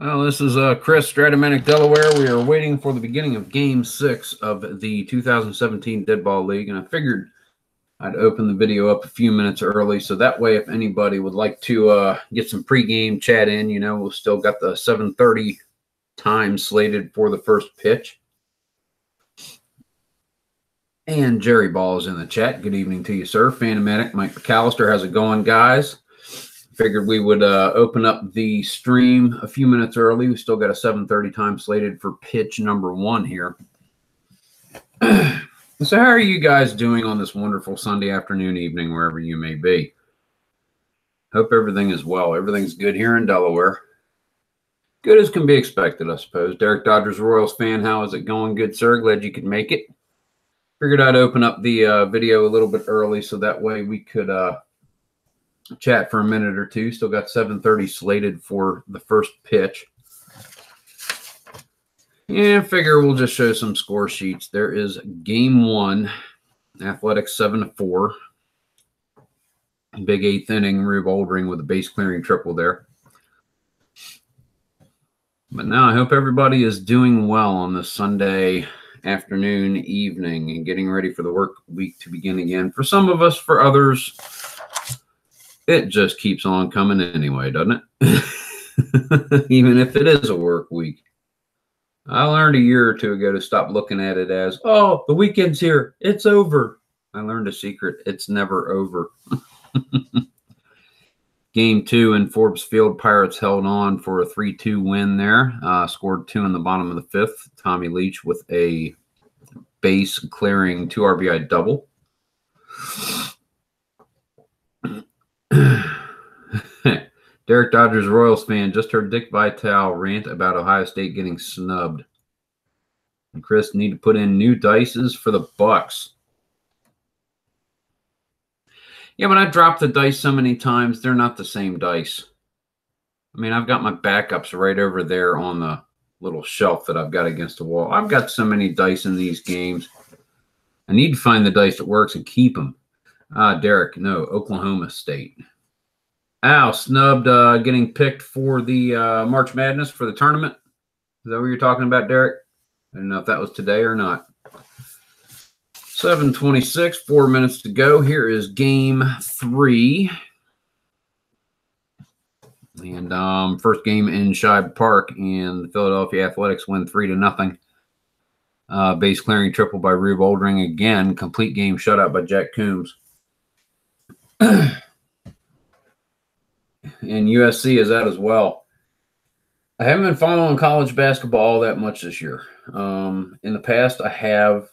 Well, this is Chris Stratomatic, Delaware. We are waiting for the beginning of Game 6 of the 2017 Deadball League, and I figured I'd open the video up a few minutes early, so that way if anybody would like to get some pregame chat in, you know, we've still got the 7:30 time slated for the first pitch. And Jerry Ball is in the chat. Good evening to you, sir. Fanamatic, Mike McAllister, how's it going, guys? Figured we would open up the stream a few minutes early. We still got a 7:30 time slated for pitch number 1 here. So how are you guys doing on this wonderful Sunday afternoon, evening, wherever you may be? Hope everything is well. Everything's good here in Delaware. Good as can be expected, I suppose. Derek Dodgers, Royals fan, how is it going? Good, sir. Glad you could make it. Figured I'd open up the video a little bit early so that way we could... chat for a minute or two. Still got 7:30 slated for the first pitch. And figure we'll just show some score sheets. There is Game 1, Athletics 7-4. Big eighth inning, Rube Oldring with a base-clearing triple there. But now I hope everybody is doing well on this Sunday afternoon, evening, and getting ready for the work week to begin again. For some of us, for others... it just keeps on coming anyway, doesn't it? Even if it is a work week. I learned a year or two ago to stop looking at it as, oh, the weekend's here. It's over. I learned a secret. It's never over. Game 2 in Forbes Field, Pirates held on for a 3-2 win there. Scored 2 in the bottom of the 5th. Tommy Leach with a base-clearing 2 RBI double. Derek Dodgers, Royals fan, just heard Dick Vitale rant about Ohio State getting snubbed. And Chris, need to put in new dices for the Bucks. Yeah, but I dropped the dice so many times, they're not the same dice. I mean, I've got my backups right over there on the little shelf that I've got against the wall. I've got so many dice in these games. I need to find the dice that works and keep them. Derek, no, Oklahoma State. Ow, snubbed getting picked for the March Madness for the tournament. Is that what you're talking about, Derek? I don't know if that was today or not. 7:26, 4 minutes to go. Here is Game 3. And first game in Shibe Park, and the Philadelphia Athletics win 3-0. Base clearing triple by Rube Oldring again. Complete game shutout by Jack Coombs. And USC is out as well. I haven't been following college basketball all that much this year. In the past, I have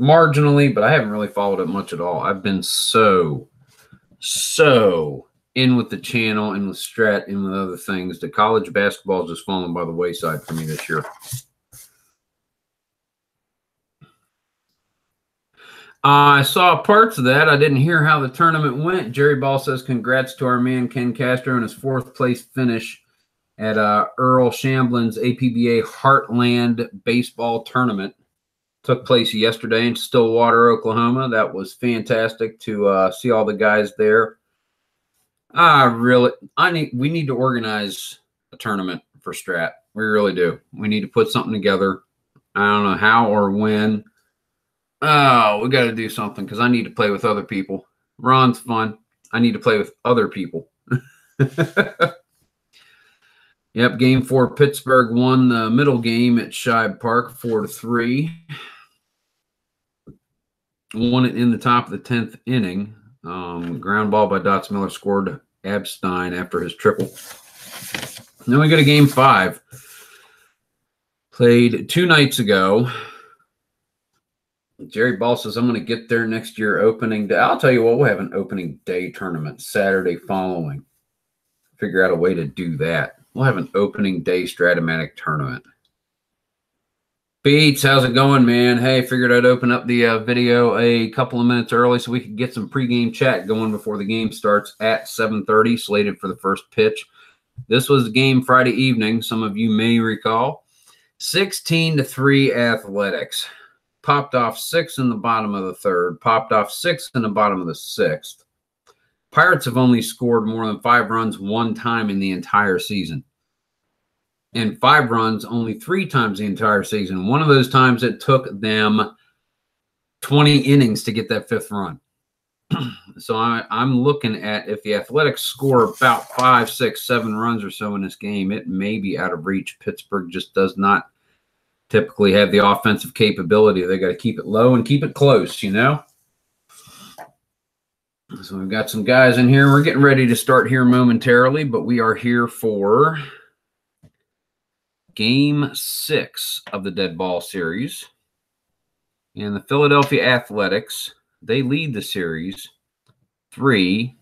marginally, but I haven't really followed it much at all. I've been so in with the channel and with Strat and with other things that college basketball is just falling by the wayside for me this year. I saw parts of that. I didn't hear how the tournament went. Jerry Ball says, congrats to our man Ken Castro and his 4th-place finish at Earl Shamblin's APBA Heartland Baseball Tournament. Took place yesterday in Stillwater, Oklahoma. That was fantastic to see all the guys there. We need to organize a tournament for Strat. We really do. We need to put something together. I don't know how or when. Oh, we got to do something because I need to play with other people. Ron's fun. I need to play with other people. Yep, Game 4, Pittsburgh won the middle game at Shibe Park 4-3. Won it in the top of the 10th inning. Ground ball by Dots Miller scored Abstein after his triple. Then we go to Game 5. Played 2 nights ago. Jerry Ball says, I'm going to get there next year opening day. I'll tell you what, we'll have an opening day tournament Saturday following. Figure out a way to do that. We'll have an opening day Stratomatic tournament. Beats, how's it going, man? Hey, figured I'd open up the video a couple of minutes early so we could get some pregame chat going before the game starts at 7:30, slated for the first pitch. This was the game Friday evening, some of you may recall. 16-3 Athletics. Popped off 6 in the bottom of the 3rd. Popped off 6 in the bottom of the 6th. Pirates have only scored more than 5 runs 1 time in the entire season. and 5 runs only 3 times the entire season. One of those times it took them 20 innings to get that 5th run. So I'm looking at if the Athletics score about 5, 6, 7 runs or so in this game, it may be out of reach. Pittsburgh just does not typically have the offensive capability. They got to keep it low and keep it close, you know? So we've got some guys in here. We're getting ready to start here momentarily, but we are here for Game 6 of the Deadball series. And the Philadelphia Athletics, they lead the series 3-2.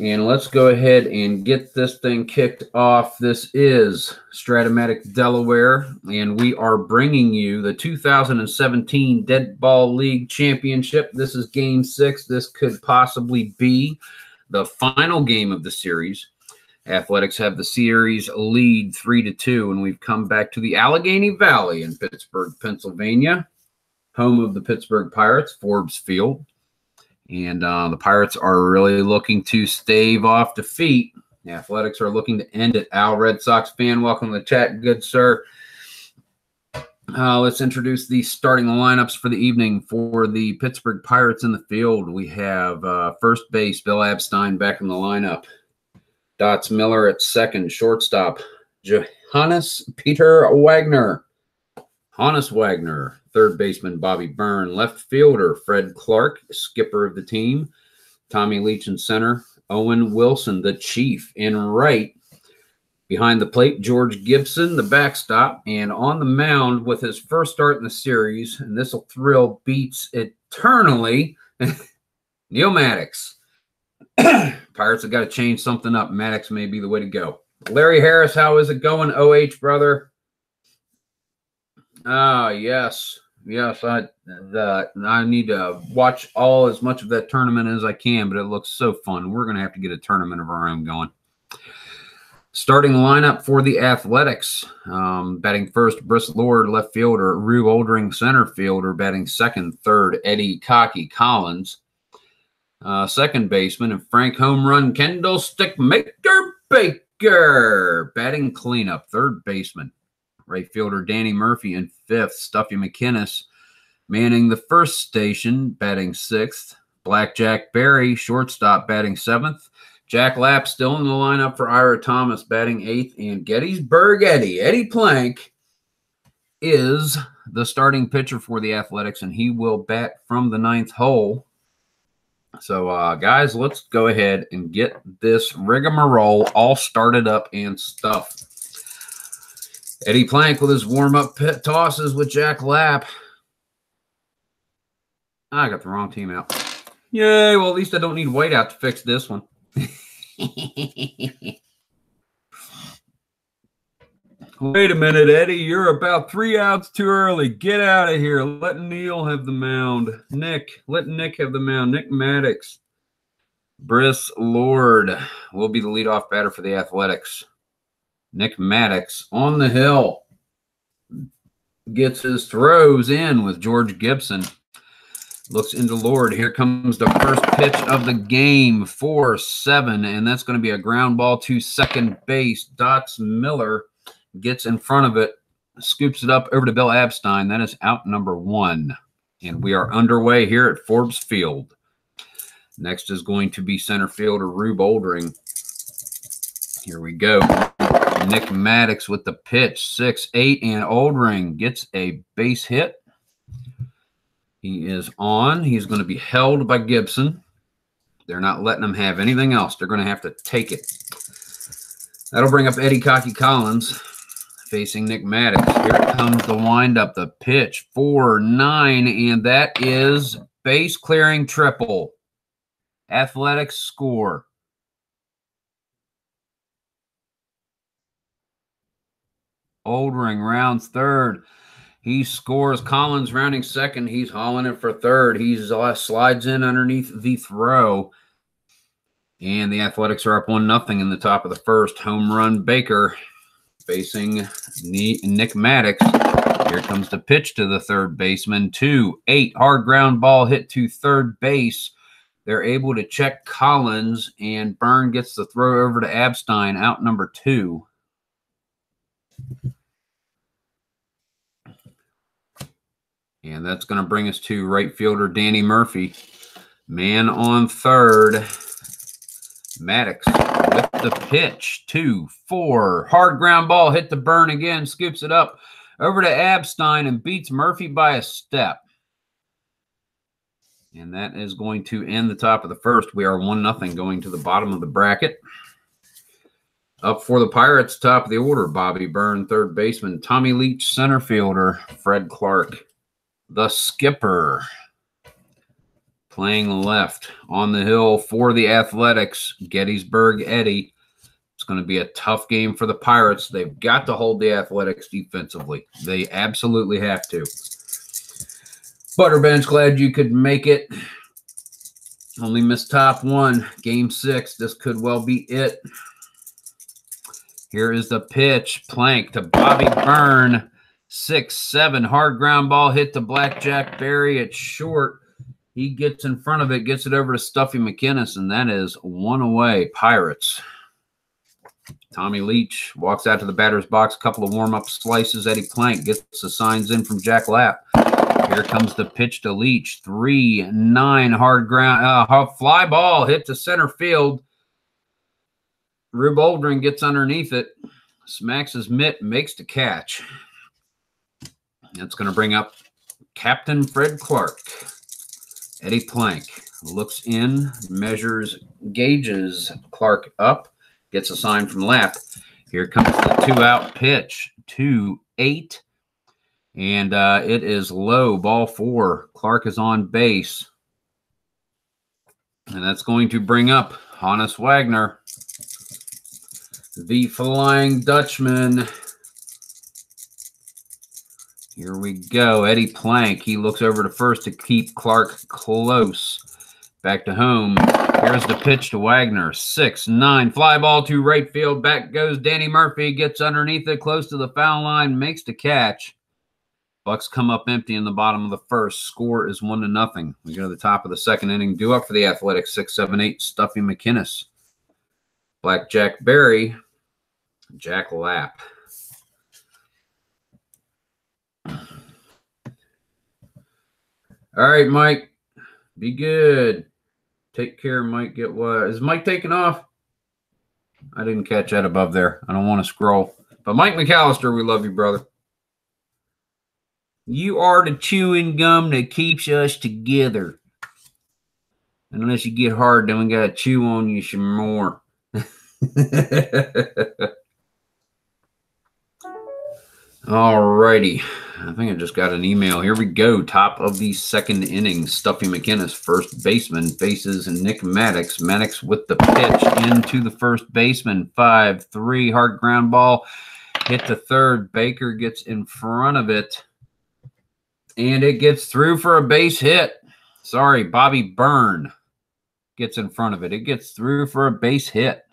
And let's go ahead and get this thing kicked off. This is Stratomatic Delaware, and we are bringing you the 2017 Deadball League Championship. This is Game 6. This could possibly be the final game of the series. Athletics have the series lead 3-2, and we've come back to the Allegheny Valley in Pittsburgh, Pennsylvania, home of the Pittsburgh Pirates, Forbes Field. And the Pirates are really looking to stave off defeat. The Athletics are looking to end it. Al, Red Sox fan, welcome to the chat, good sir. Let's introduce the starting lineups for the evening for the Pittsburgh Pirates in the field. We have first base, Bill Abstein back in the lineup. Dots Miller at second, shortstop. Johannes Peter Wagner. Johannes Wagner. Third baseman, Bobby Byrne. Left fielder, Fred Clark, skipper of the team. Tommy Leach in center. Owen Wilson, the chief, in right. Behind the plate, George Gibson, the backstop. And on the mound with his first start in the series, and this will thrill beats eternally, Nick Maddox. Pirates have got to change something up. Maddox may be the way to go. Larry Harris, how is it going, OH, brother? Ah, yes. I need to watch all as much of that tournament as I can, but it looks so fun. We're going to have to get a tournament of our own going. Starting lineup for the Athletics. Batting first, Bris Lord, left fielder. Rube Oldring, center fielder. Batting second, third, Eddie Cocky Collins. Second baseman, and Frank Home Run Kendall Stick Maker Baker. Batting cleanup, third baseman. Right fielder Danny Murphy in fifth. Stuffy McInnis manning the first station, batting sixth. Black Jack Barry, shortstop, batting seventh. Jack Lapp still in the lineup for Ira Thomas, batting eighth. And Gettysburg Eddie, Eddie Plank, is the starting pitcher for the Athletics, and he will bat from the 9th hole. So, guys, let's go ahead and get this rigmarole all started up and stuffed. Eddie Plank with his warm-up pit tosses with Jack Lapp. I got the wrong team out. Yay, well, at least I don't need whiteout to fix this one. Wait a minute, Eddie. You're about 3 outs too early. Get out of here. Let Neil have the mound. Nick, let Nick have the mound. Nick Maddox. Bris Lord will be the leadoff batter for the Athletics. Nick Maddox on the hill gets his throws in with George Gibson. Looks into Lord. Here comes the first pitch of the game, 4-7, and that's going to be a ground ball to second base. Dots Miller gets in front of it, scoops it up over to Bill Abstein. That is out number 1, and we are underway here at Forbes Field. Next is going to be center fielder Rube Oldring. Here we go. Nick Maddox with the pitch, 6-8, and Oldring gets a base hit. He is on. He's going to be held by Gibson. They're not letting him have anything else. They're going to have to take it. That'll bring up Eddie Cocky Collins facing Nick Maddox. Here comes the windup, the pitch, 4-9, and that is base-clearing triple. Athletics score. Oldring rounds third. He scores. Collins rounding second. He's hauling it for third. He slides in underneath the throw. And the Athletics are up 1-0 in the top of the first. Home Run Baker facing Nick Maddox. Here comes the pitch to the third baseman. 2-8. Hard ground ball hit to third base. They're able to check Collins, and Byrne gets the throw over to Abstein, out number 2. And that's going to bring us to right fielder Danny Murphy. Man on third. Maddox with the pitch. 2-4. Hard ground ball. Hit the Byrne again. Scoops it up over to Abstein and beats Murphy by a step. And that is going to end the top of the first. We are 1-0 going to the bottom of the bracket. Up for the Pirates, top of the order, Bobby Byrne, third baseman. Tommy Leach, center fielder. Fred Clark, the skipper, playing left. On the hill for the Athletics, Gettysburg Eddie. It's going to be a tough game for the Pirates. They've got to hold the Athletics defensively. They absolutely have to. Butterbench, glad you could make it. Only missed top one. Game 6. This could well be it. Here is the pitch. Plank to Bobby Byrne. 6-7. Hard ground ball hit to Black Jack Barry. It's short. He gets in front of it, gets it over to Stuffy McInnis, and that is one away, Pirates. Tommy Leach walks out to the batter's box. A couple of warm-up slices. Eddie Plank gets the signs in from Jack Lapp. Here comes the pitch to Leach. 3-9, hard ground, fly ball hit to center field. Rube Oldring gets underneath it, smacks his mitt, makes the catch. That's going to bring up Captain Fred Clark. Eddie Plank looks in, measures, gauges Clark up, gets a sign from Lapp. Here comes the two-out pitch, 2-8. And it is low, ball 4. Clark is on base. And that's going to bring up Johannes Wagner, the Flying Dutchman. Here we go. Eddie Plank, he looks over to first to keep Clark close. Back to home. Here's the pitch to Wagner. 6-9, fly ball to right field. Back goes Danny Murphy, gets underneath it, close to the foul line, makes the catch. Bucks come up empty in the bottom of the first. Score is 1-0. We go to the top of the second inning. Due up for the Athletics, 6-7-8, Stuffy McInnis. Black Jack Barry, Jack Lapp. All right, Mike. Be good. Take care, Mike. Get what? Is Mike taking off? I didn't catch that above there. I don't want to scroll. But Mike McAllister, we love you, brother. You are the chewing gum that keeps us together. Unless you get hard, then we got to chew on you some more. All righty. I think I just got an email. Here we go. Top of the second inning. Stuffy McInnis, first baseman, faces Nick Maddox. Maddox with the pitch into the first baseman. 5-3. Hard ground ball. Hit to third. Baker gets in front of it. And it gets through for a base hit. Sorry, Bobby Byrne gets in front of it. It gets through for a base hit.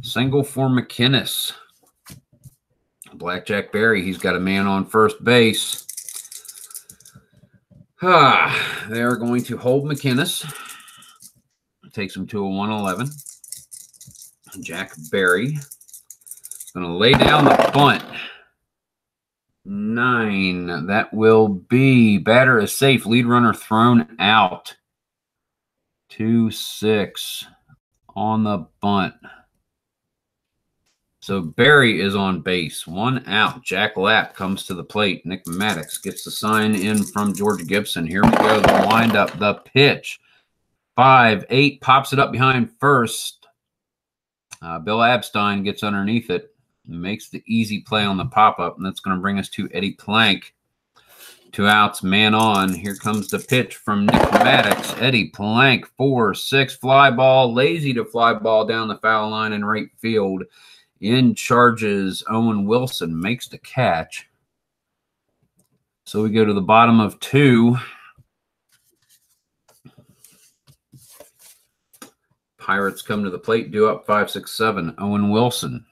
Single for McInnis. Blackjack Barry, he's got a man on first base. They are going to hold McInnis. Takes him to a 1-11. Jack Barry going to lay down the bunt. 9. That will be. Batter is safe. Lead runner thrown out. 2-6 on the bunt. So Barry is on base. 1 out. Jack Lapp comes to the plate. Nick Maddox gets the sign in from George Gibson. Here we go. The windup. The pitch. 5-8. Pops it up behind first. Bill Abstein gets underneath it. Makes the easy play on the pop-up, and that's going to bring us to Eddie Plank. 2 outs, man on. Here comes the pitch from Nick Maddox. Eddie Plank, 4-6, fly ball. Lazy to fly ball down the foul line in right field. In charges, Owen Wilson makes the catch. So we go to the bottom of 2. Pirates come to the plate, due up 5-6-7. Owen Wilson.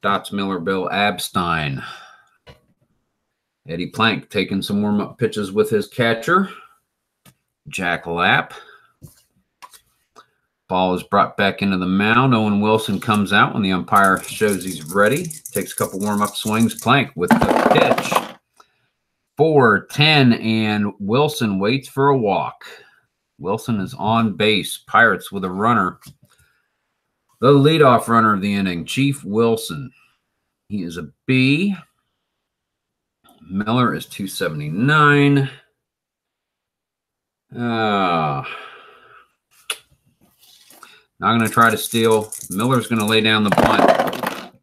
Dots Miller, Bill Abstein. Eddie Plank taking some warm-up pitches with his catcher. Jack Lapp. Ball is brought back into the mound. Owen Wilson comes out when the umpire shows he's ready. Takes a couple warm-up swings. Plank with the pitch. 4-10, and Wilson waits for a walk. Wilson is on base. Pirates with a runner. The leadoff runner of the inning, Chief Wilson. He is a B. Miller is 279. Not going to try to steal. Miller's going to lay down the bunt.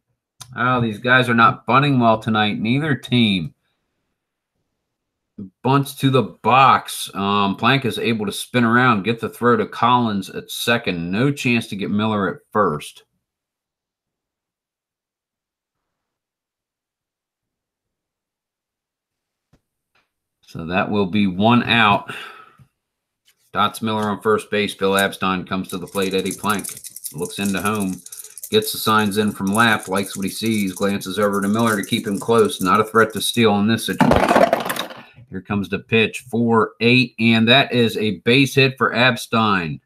Oh, these guys are not bunting well tonight. Neither team. Bunts to the box. Plank is able to spin around, get the throw to Collins at second. No chance to get Miller at first. So that will be one out. Dots Miller on first base. Bill Abstein comes to the plate. Eddie Plank looks into home. Gets the signs in from Lapp. Likes what he sees. Glances over to Miller to keep him close. Not a threat to steal in this situation. Here comes the pitch. 4-8. And that is a base hit for Abstein.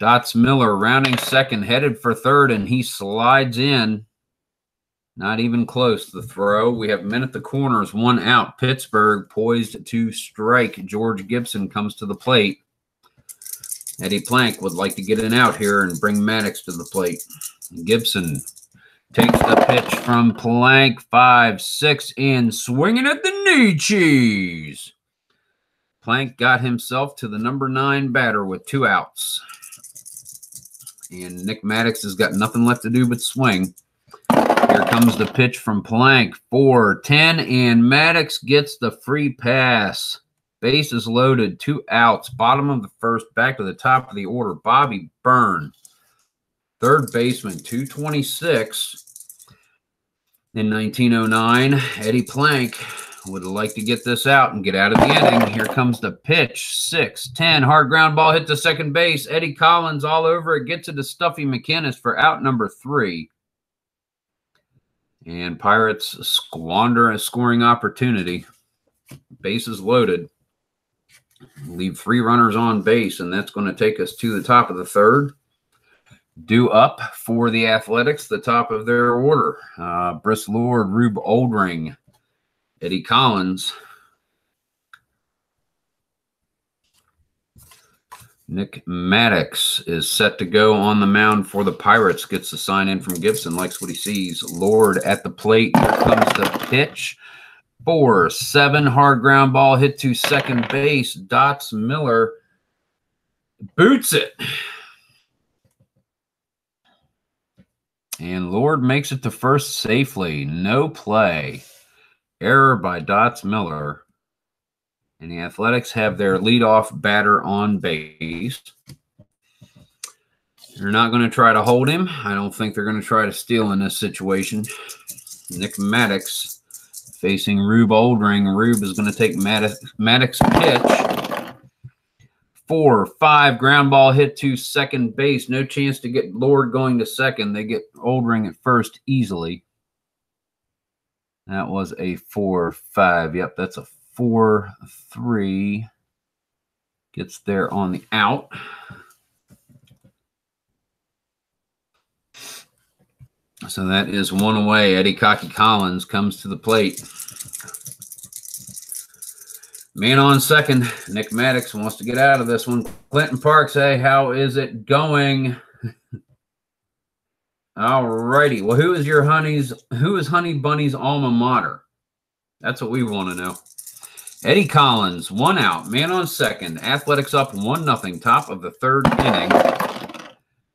Dots Miller rounding second. Headed for third. And he slides in. Not even close to the throw. We have men at the corners, one out. Pittsburgh poised to strike. George Gibson comes to the plate. Eddie Plank would like to get an out here and bring Maddox to the plate. Gibson takes the pitch from Plank. 5-6 and swinging at the knee cheese. Plank got himself to the number 9 batter with 2 outs. And Nick Maddox has got nothing left to do but swing. Here comes the pitch from Plank, 4-10, and Maddox gets the free pass. Base is loaded, 2 outs, bottom of the first, back to the top of the order. Bobby Byrne, third baseman, 226 in 1909. Eddie Plank would like to get this out and get out of the inning. Here comes the pitch, 6-10, hard ground ball hit to second base. Eddie Collins all over it, gets it to Stuffy McInnis for out number 3. And Pirates squander a scoring opportunity. Bases loaded. Leave 3 runners on base, and that's going to take us to the top of the third. Due up for the Athletics, the top of their order. Bris Lord, Rube Oldring, Eddie Collins, Nick Maddox is set to go on the mound for the Pirates. Gets the sign in from Gibson. Likes what he sees. Lord at the plate. Here comes the pitch. 4-7. Hard ground ball hit to second base. Dots Miller boots it. And Lord makes it to first safely. No play. Error by Dots Miller. And the Athletics have their leadoff batter on base. They're not going to try to hold him. I don't think they're going to try to steal in this situation. Nick Maddox facing Rube Oldring. Rube is going to take Maddox's pitch. 4-5 ground ball hit to second base. No chance to get Lord going to second. They get Oldring at first easily. That was a 4-5. Yep, that's a 4-3 gets there on the out. So that is one away. Eddie Cocky Collins comes to the plate. Man on second. Nick Maddox wants to get out of this one. Clinton Parks, hey, how is it going? All righty. Well, who is your Honey's? Who is Honey Bunny's alma mater? That's what we want to know. Eddie Collins, one out, man on second. Athletics up 1-0, top of the third inning.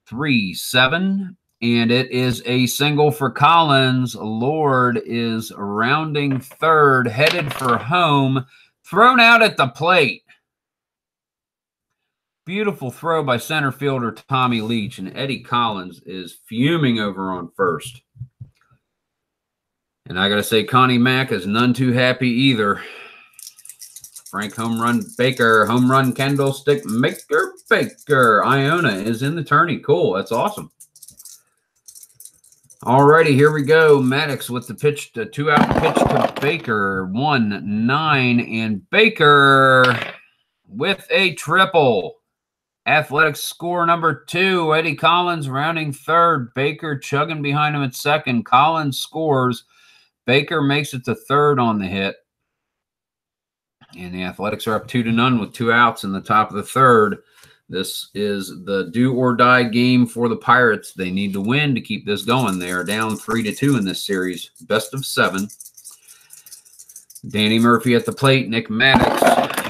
3-7, and it is a single for Collins. Lord is rounding third, headed for home, thrown out at the plate. Beautiful throw by center fielder Tommy Leach, and Eddie Collins is fuming over on first. And I got to say, Connie Mack is none too happy either. Frank home run Baker, home run candlestick maker Baker. Iona is in the tourney. Cool, that's awesome. Alrighty, here we go. Maddox with the pitch, to 2-out pitch to Baker. 1-9, and Baker with a triple. Athletics score number 2. Eddie Collins rounding third. Baker chugging behind him at second. Collins scores. Baker makes it to third on the hit. And the Athletics are up 2-0 with 2 outs in the top of the third. This is the do-or-die game for the Pirates. They need to win to keep this going. They are down 3-2 in this series. Best of 7. Danny Murphy at the plate. Nick Maddox.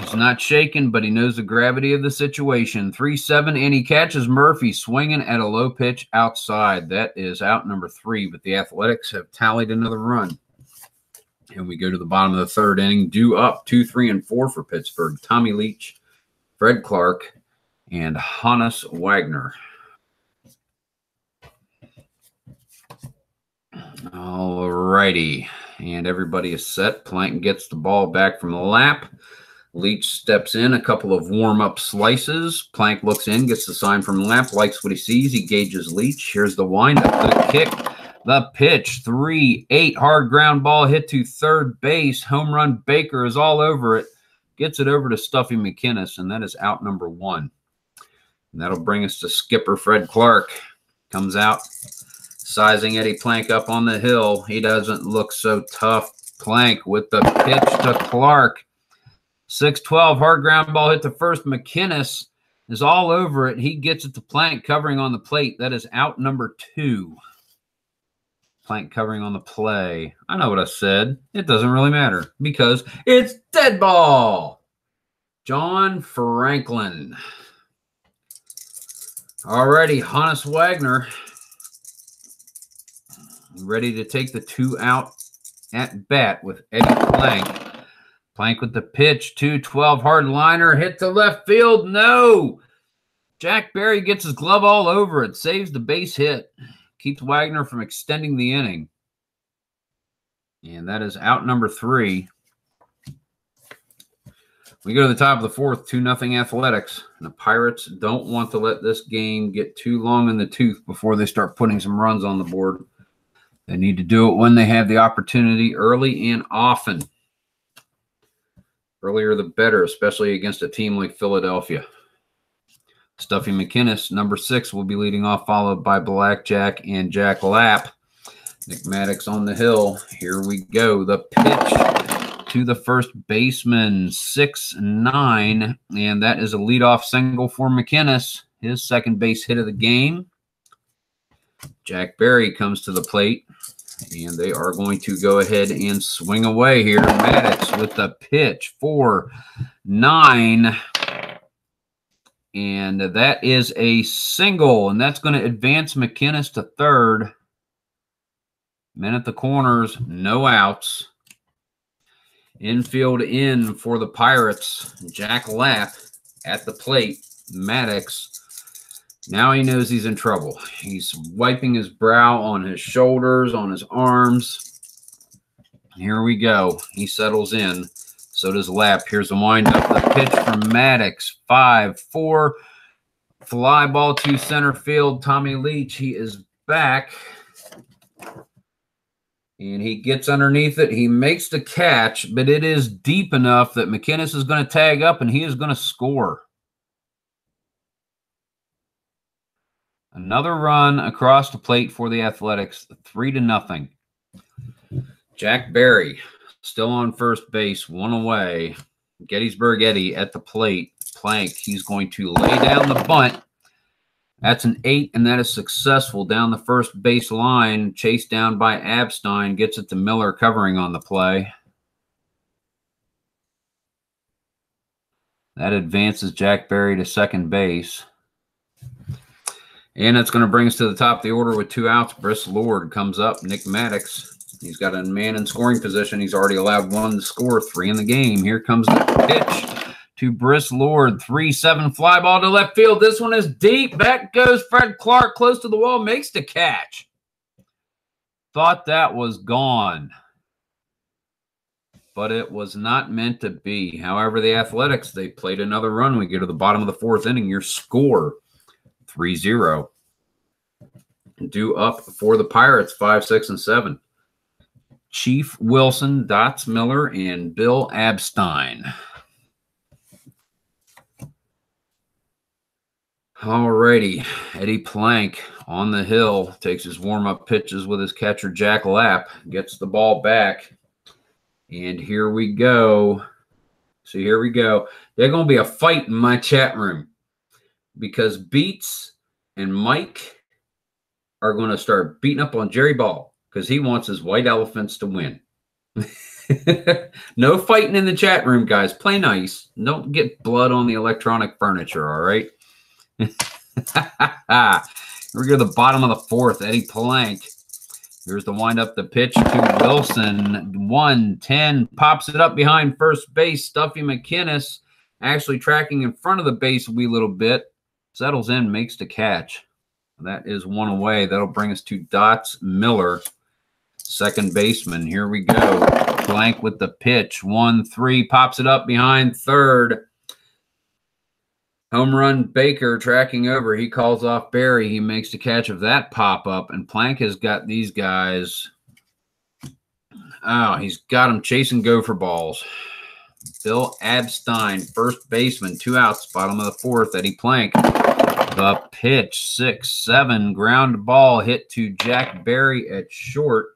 He's not shaken, but he knows the gravity of the situation. 3-7, and he catches Murphy swinging at a low pitch outside. That is out number 3, but the Athletics have tallied another run. And we go to the bottom of the third inning. Due up 2, 3, and 4 for Pittsburgh. Tommy Leach, Fred Clark, and Johannes Wagner. All righty. And everybody is set. Plank gets the ball back from the lap. Leach steps in, a couple of warm-up slices. Plank looks in, gets the sign from the lap, likes what he sees. He gauges Leach. Here's the windup, the kick, the pitch. 3-8, hard ground ball hit to third base. Home run Baker is all over it. Gets it over to Stuffy McInnis, and that is out number 1. And that'll bring us to skipper Fred Clark. Comes out, sizing Eddie Plank up on the hill. He doesn't look so tough. Plank with the pitch to Clark. 6-12, hard ground ball hit to first. McInnis is all over it. He gets it to Plank, covering on the plate. That is out number 2. Plank covering on the play. I know what I said. It doesn't really matter because it's dead ball. John Franklin. Alrighty, Johannes Wagner ready to take the 2-out at bat with Eddie Plank. Plank with the pitch, 2-12 hard liner, hit to left field. No! Jack Barry gets his glove all over it, saves the base hit, keeps Wagner from extending the inning. And that is out number 3. We go to the top of the fourth, 2-0 Athletics. And the Pirates don't want to let this game get too long in the tooth before they start putting some runs on the board. They need to do it when they have the opportunity, early and often. Earlier the better, especially against a team like Philadelphia. Stuffy McInnis, number 6, will be leading off, followed by Black Jack and Jack Lapp. Nick Maddox on the hill. Here we go. The pitch to the first baseman, 6-9, and that is a leadoff single for McInnis, his second base hit of the game. Jack Barry comes to the plate, and they are going to go ahead and swing away here. Maddox with the pitch, 4-9, and that is a single, and that's going to advance McInnis to third. Men at the corners, no outs. Infield in for the Pirates. Jack Lapp at the plate. Maddox. Now he knows he's in trouble. He's wiping his brow on his shoulders, on his arms. Here we go. He settles in. So does Lapp. Here's the windup. The pitch from Maddox. 5-4. Fly ball to center field. Tommy Leach. He is back. And he gets underneath it. He makes the catch, but it is deep enough that McInnis is going to tag up, and he is going to score. Another run across the plate for the Athletics, 3-0. Jack Barry still on first base, 1 away. Gettysburg Eddie at the plate. Plank, he's going to lay down the bunt. That's an 8, and that is successful down the first base line. Chased down by Abstein. Gets it to Miller, covering on the play. That advances Jack Barry to second base. And that's going to bring us to the top of the order with 2 outs. Bris Lord comes up. Nick Maddox. He's got a man in scoring position. He's already allowed 1 to score, 3 in the game. Here comes the pitch to Bris Lord, 3-7 fly ball to left field. This one is deep. Back goes Fred Clark, close to the wall, makes the catch. Thought that was gone, but it was not meant to be. However, the Athletics, they played another run. We go to the bottom of the fourth inning. Your score, 3-0. Due up for the Pirates, 5, 6, and 7. Chief Wilson, Dots Miller, and Bill Abstein. Alrighty, Eddie Plank on the hill, takes his warm-up pitches with his catcher Jack Lapp, gets the ball back, and here we go. So here we go. There's going to be a fight in my chat room because Beats and Mike are going to start beating up on Jerry Ball because he wants his white elephants to win. No fighting in the chat room, guys. Play nice. Don't get blood on the electronic furniture, all right? Here we go to the bottom of the fourth. Eddie Plank. Here's the wind-up, the pitch to Wilson. 1-10, pops it up behind first base. Stuffy McInnis actually tracking in front of the base a wee little bit. Settles in, makes the catch. That is one away. That'll bring us to Dots Miller, second baseman. Here we go. Plank with the pitch. 1-3, pops it up behind third. Home run Baker tracking over. He calls off Barry. He makes the catch of that pop-up, and Plank has got these guys. Oh, he's got them chasing gopher balls. Bill Abstein, first baseman, two outs, bottom of the fourth. Eddie Plank, the pitch, 6-7, ground ball hit to Jack Barry at short.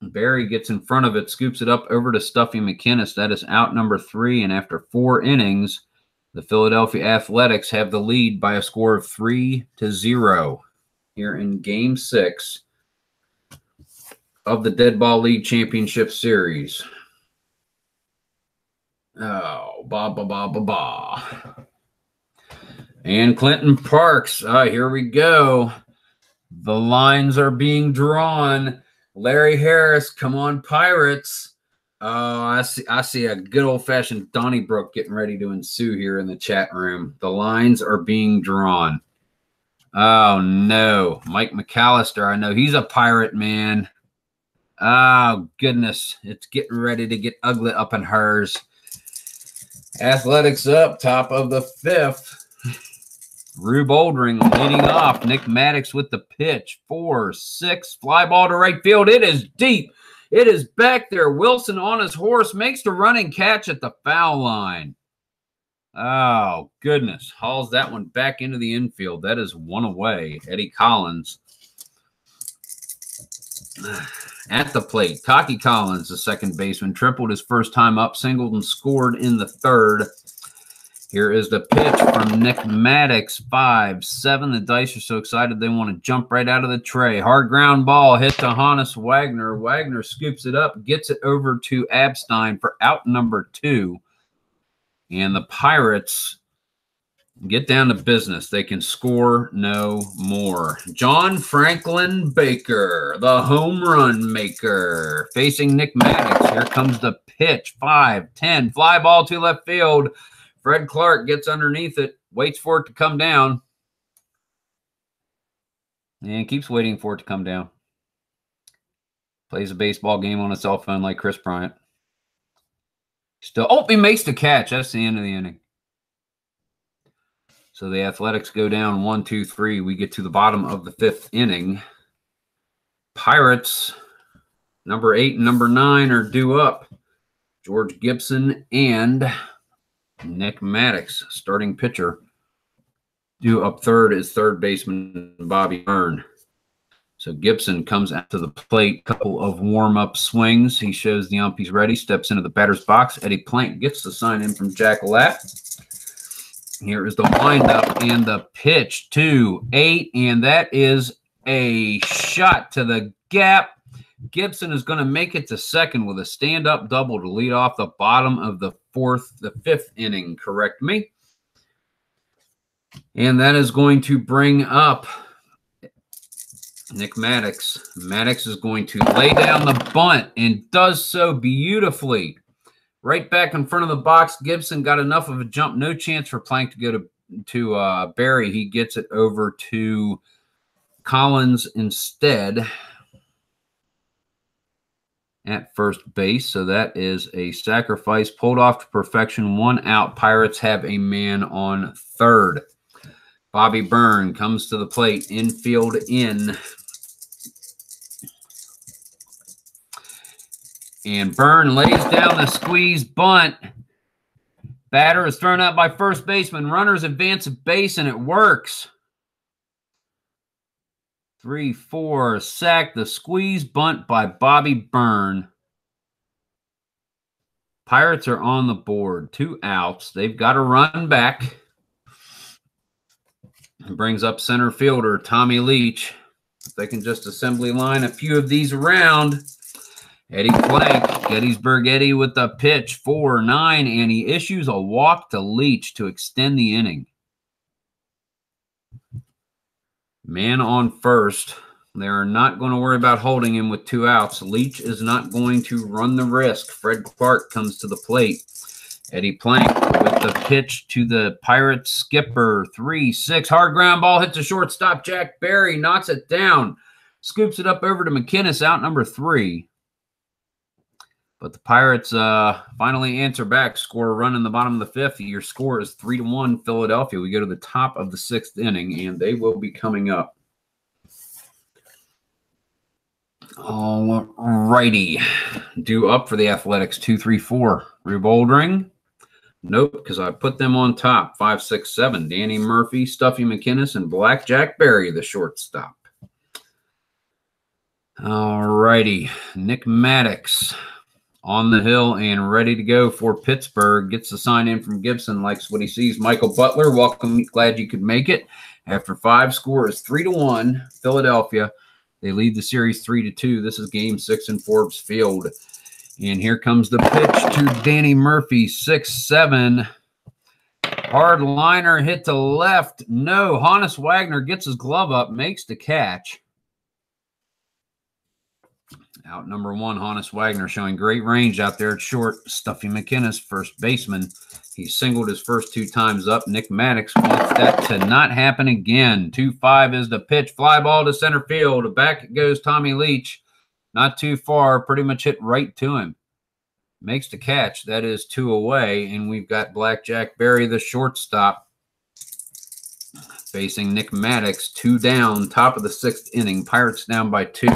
Barry gets in front of it, scoops it up over to Stuffy McInnis. That is out number 3, and after 4 innings, the Philadelphia Athletics have the lead by a score of 3-0 here in Game 6 of the Deadball League Championship Series. Oh, ba ba ba ba ba! And Clinton Parks. Here we go. The lines are being drawn. Larry Harris, come on, Pirates! Oh, I see a good old-fashioned Donnybrook getting ready to ensue here in the chat room. The lines are being drawn. Oh, no. Mike McAllister, I know he's a pirate, man. Oh, goodness. It's getting ready to get ugly up in hers. Athletics up, top of the fifth. Rube Oldring leading off. Nick Maddox with the pitch. 4-6, fly ball to right field. It is deep. It is back there. Wilson on his horse makes the running catch at the foul line. Oh, goodness. Hauls that one back into the infield. That is one away. Eddie Collins at the plate. Cocky Collins, the second baseman, tripled his first time up, singled and scored in the third. Here is the pitch from Nick Maddox, 5-7. The Dice are so excited they want to jump right out of the tray. Hard ground ball hit to Johannes Wagner. Wagner scoops it up, gets it over to Abstein for out number 2. And the Pirates get down to business. They can score no more. John Franklin Baker, the home run maker, facing Nick Maddox. Here comes the pitch, 5-10. Fly ball to left field. Fred Clark gets underneath it, waits for it to come down, and keeps waiting for it to come down. Plays a baseball game on a cell phone like Chris Bryant. Still, oh, he makes the catch. That's the end of the inning. So the Athletics go down 1-2-3. We get to the bottom of the fifth inning. Pirates, number 8 and number 9 are due up. George Gibson and Nick Maddox, starting pitcher. Due up third is third baseman Bobby Byrne. So Gibson comes out to the plate, couple of warm-up swings. He shows the ump he's ready, steps into the batter's box. Eddie Plank gets the sign in from Jack Lapp. Here is the windup and the pitch to 8, and that is a shot to the gap. Gibson is going to make it to second with a stand-up double to lead off the bottom of the fifth inning, correct me. And that is going to bring up Nick Maddox. Maddox is going to lay down the bunt and does so beautifully. Right back in front of the box, Gibson got enough of a jump. No chance for Plank to go to Barry. He gets it over to Collins instead at first base, so that is a sacrifice pulled off to perfection. One out. Pirates have a man on third. Bobby Byrne comes to the plate, infield in. And Byrne lays down the squeeze bunt. Batter is thrown out by first baseman. Runners advance at base, and it works. 3-4 sack. The squeeze bunt by Bobby Byrne. Pirates are on the board. 2 outs. They've got to run back. It brings up center fielder Tommy Leach. If they can just assembly line a few of these around. Eddie Plank, Gettysburg Eddie with the pitch, 4-9, and he issues a walk to Leach to extend the inning. Man on first. They're not going to worry about holding him with 2 outs. Leach is not going to run the risk. Fred Clark comes to the plate. Eddie Plank with the pitch to the Pirates skipper, 3-6. Hard ground ball hits a shortstop. Jack Barry knocks it down, scoops it up over to McInnis, out number 3. But the Pirates finally answer back, score a run in the bottom of the 5th. Your score is 3-1 Philadelphia. We go to the top of the 6th inning, and they will be coming up. All righty. Due up for the Athletics, 2-3-4. Rube Oldring. Nope, because I put them on top. 5-6-7. Danny Murphy, Stuffy McInnis, and Black Jack Barry, the shortstop. All righty. Nick Maddox. On the hill and ready to go for Pittsburgh. Gets the sign in from Gibson. Likes what he sees. Michael Butler, welcome. Glad you could make it. After 5, score is 3-1. Philadelphia. They lead the series 3-2. This is game 6 in Forbes Field. And here comes the pitch to Danny Murphy. 6-7. Hard liner hit to left. No. Johannes Wagner gets his glove up. Makes the catch. Out number 1, Johannes Wagner showing great range out there at short. Stuffy McInnis, first baseman. He singled his first 2 times up. Nick Maddox wants that to not happen again. 2-5 is the pitch. Fly ball to center field. Back it goes Tommy Leach. Not too far. Pretty much hit right to him. Makes the catch. That is 2 away. And we've got Black Jack Barry, the shortstop, facing Nick Maddox. 2 down. Top of the 6th inning. Pirates down by 2.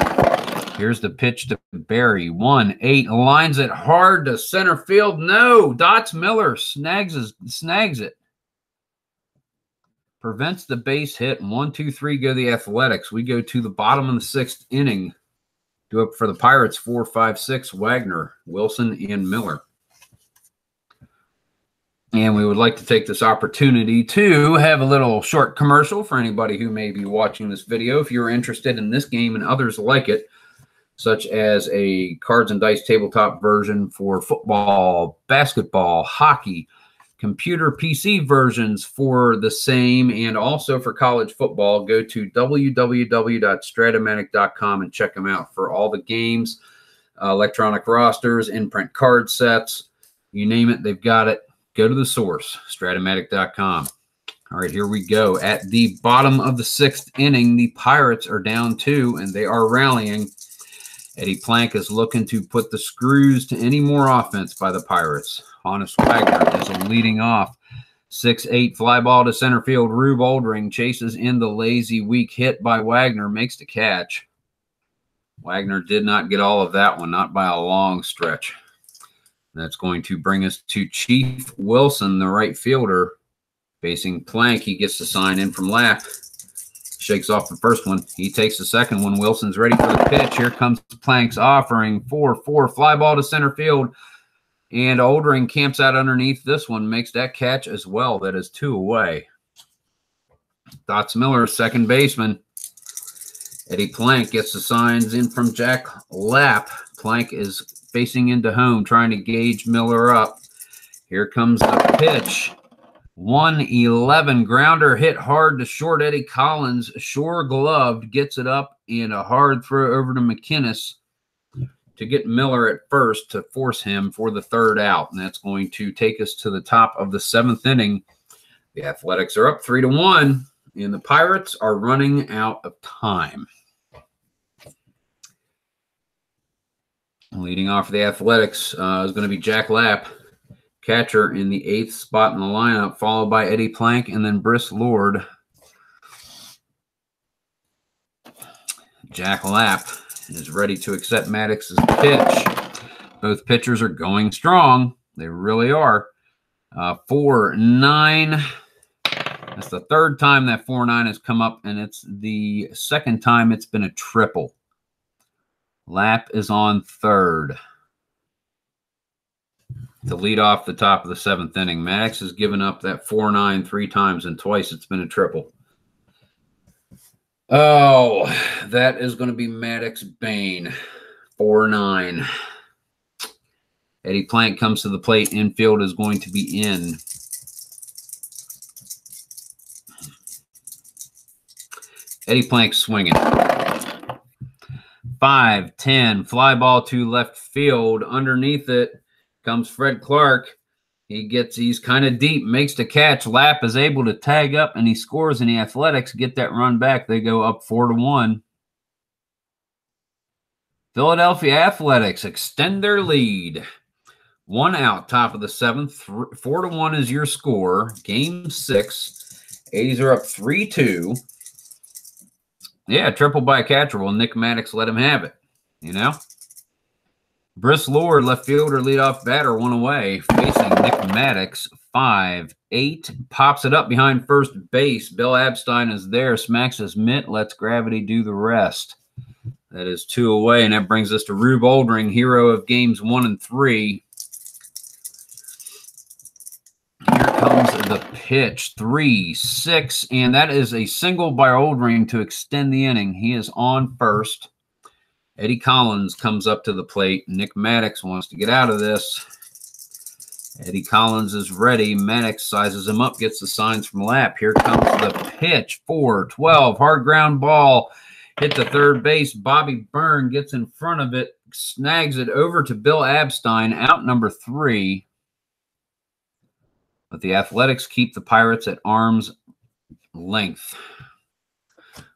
Here's the pitch to Barry. 1-8. Lines it hard to center field. No. Dots Miller snags it. Prevents the base hit. 1-2-3 go the Athletics. We go to the bottom of the 6th inning. Do up for the Pirates. 4-5-6. Wagner, Wilson, and Miller. And we would like to take this opportunity to have a little short commercial for anybody who may be watching this video. If you're interested in this game and others like it, such as a cards and dice tabletop version for football, basketball, hockey, computer PC versions for the same, and also for college football, go to www.stratomatic.com and check them out for all the games, electronic rosters, in-print card sets, you name it, they've got it. Go to the source, stratomatic.com. All right, here we go. At the bottom of the 6th inning, the Pirates are down 2, and they are rallying. Eddie Plank is looking to put the screws to any more offense by the Pirates. Johannes Wagner is leading off. 6-8 fly ball to center field. Rube Oldring chases in the lazy weak hit by Wagner. Makes the catch. Wagner did not get all of that one, not by a long stretch. That's going to bring us to Chief Wilson, the right fielder, facing Plank. He gets the sign in from Lapp. Shakes off the first one. He takes the second one. Wilson's ready for the pitch. Here comes Plank's offering. 4-4. Fly ball to center field. And Oldring camps out underneath this one. Makes that catch as well. That is 2 away. Dots Miller, second baseman. Eddie Plank gets the signs in from Jack Lapp. Plank is facing into home, trying to gauge Miller up. Here comes the pitch. 1-11 grounder hit hard to short. Eddie Collins, sure gloved, gets it up and a hard throw over to McInnis to get Miller at first to force him for the 3rd out. And that's going to take us to the top of the 7th inning. The Athletics are up 3-1, and the Pirates are running out of time. Leading off the Athletics is going to be Jack Lapp. Catcher in the 8th spot in the lineup, followed by Eddie Plank and then Bris Lord. Jack Lapp is ready to accept Maddox's pitch. Both pitchers are going strong. They really are. 4-9. That's the third time that 4-9 has come up, and it's the second time it's been a triple. Lapp is on third to lead off the top of the seventh inning. Maddox has given up that 4-9 three times, and twice it's been a triple. Oh, that is going to be Maddox Bane, 4-9. Eddie Plank comes to the plate. Infield is going to be in. Eddie Plank swinging. 5-10, fly ball to left field. Underneath it comes Fred Clark. He's kind of deep, makes the catch. Lapp is able to tag up, and he scores, and the Athletics get that run back. They go up 4-1. Philadelphia Athletics extend their lead. One out, top of the seventh. 4-1 is your score. Game six. A's are up 3-2. Yeah, triple by a catcher. Well, Nick Maddox let him have it, you know? Bris Lord, left fielder, leadoff batter, one away, facing Nick Maddox, 5-8. Pops it up behind first base. Bill Abstein is there, smacks his mitt, lets gravity do the rest. That is two away, and that brings us to Rube Oldring, hero of games 1 and 3. Here comes the pitch, 3-6, and that is a single by Oldring to extend the inning. He is on first. Eddie Collins comes up to the plate. Nick Maddox wants to get out of this. Eddie Collins is ready. Maddox sizes him up, gets the signs from Lapp. Here comes the pitch, 4-12. Hard ground ball. Hit the third base. Bobby Byrne gets in front of it, snags it over to Bill Abstein, out number 3. But the Athletics keep the Pirates at arm's length.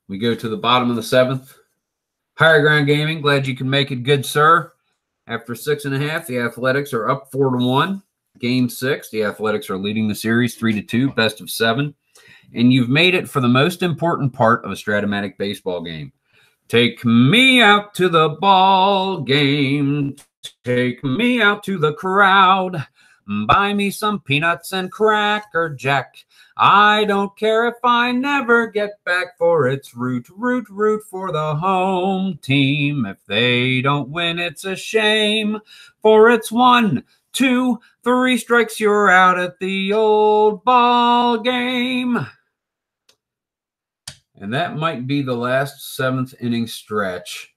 We go to the bottom of the seventh. Higher Ground Gaming, glad you can make it good, sir. After 6.5, the Athletics are up 4-1. Game six, the Athletics are leading the series 3-2, best of 7. And you've made it for the most important part of a Stratomatic baseball game. Take me out to the ball game. Take me out to the crowd. Buy me some peanuts and Cracker Jack. I don't care if I never get back, for it's root, root, root for the home team. If they don't win, it's a shame, for it's 1, 2, 3 strikes, you're out at the old ball game. And that might be the last seventh inning stretch.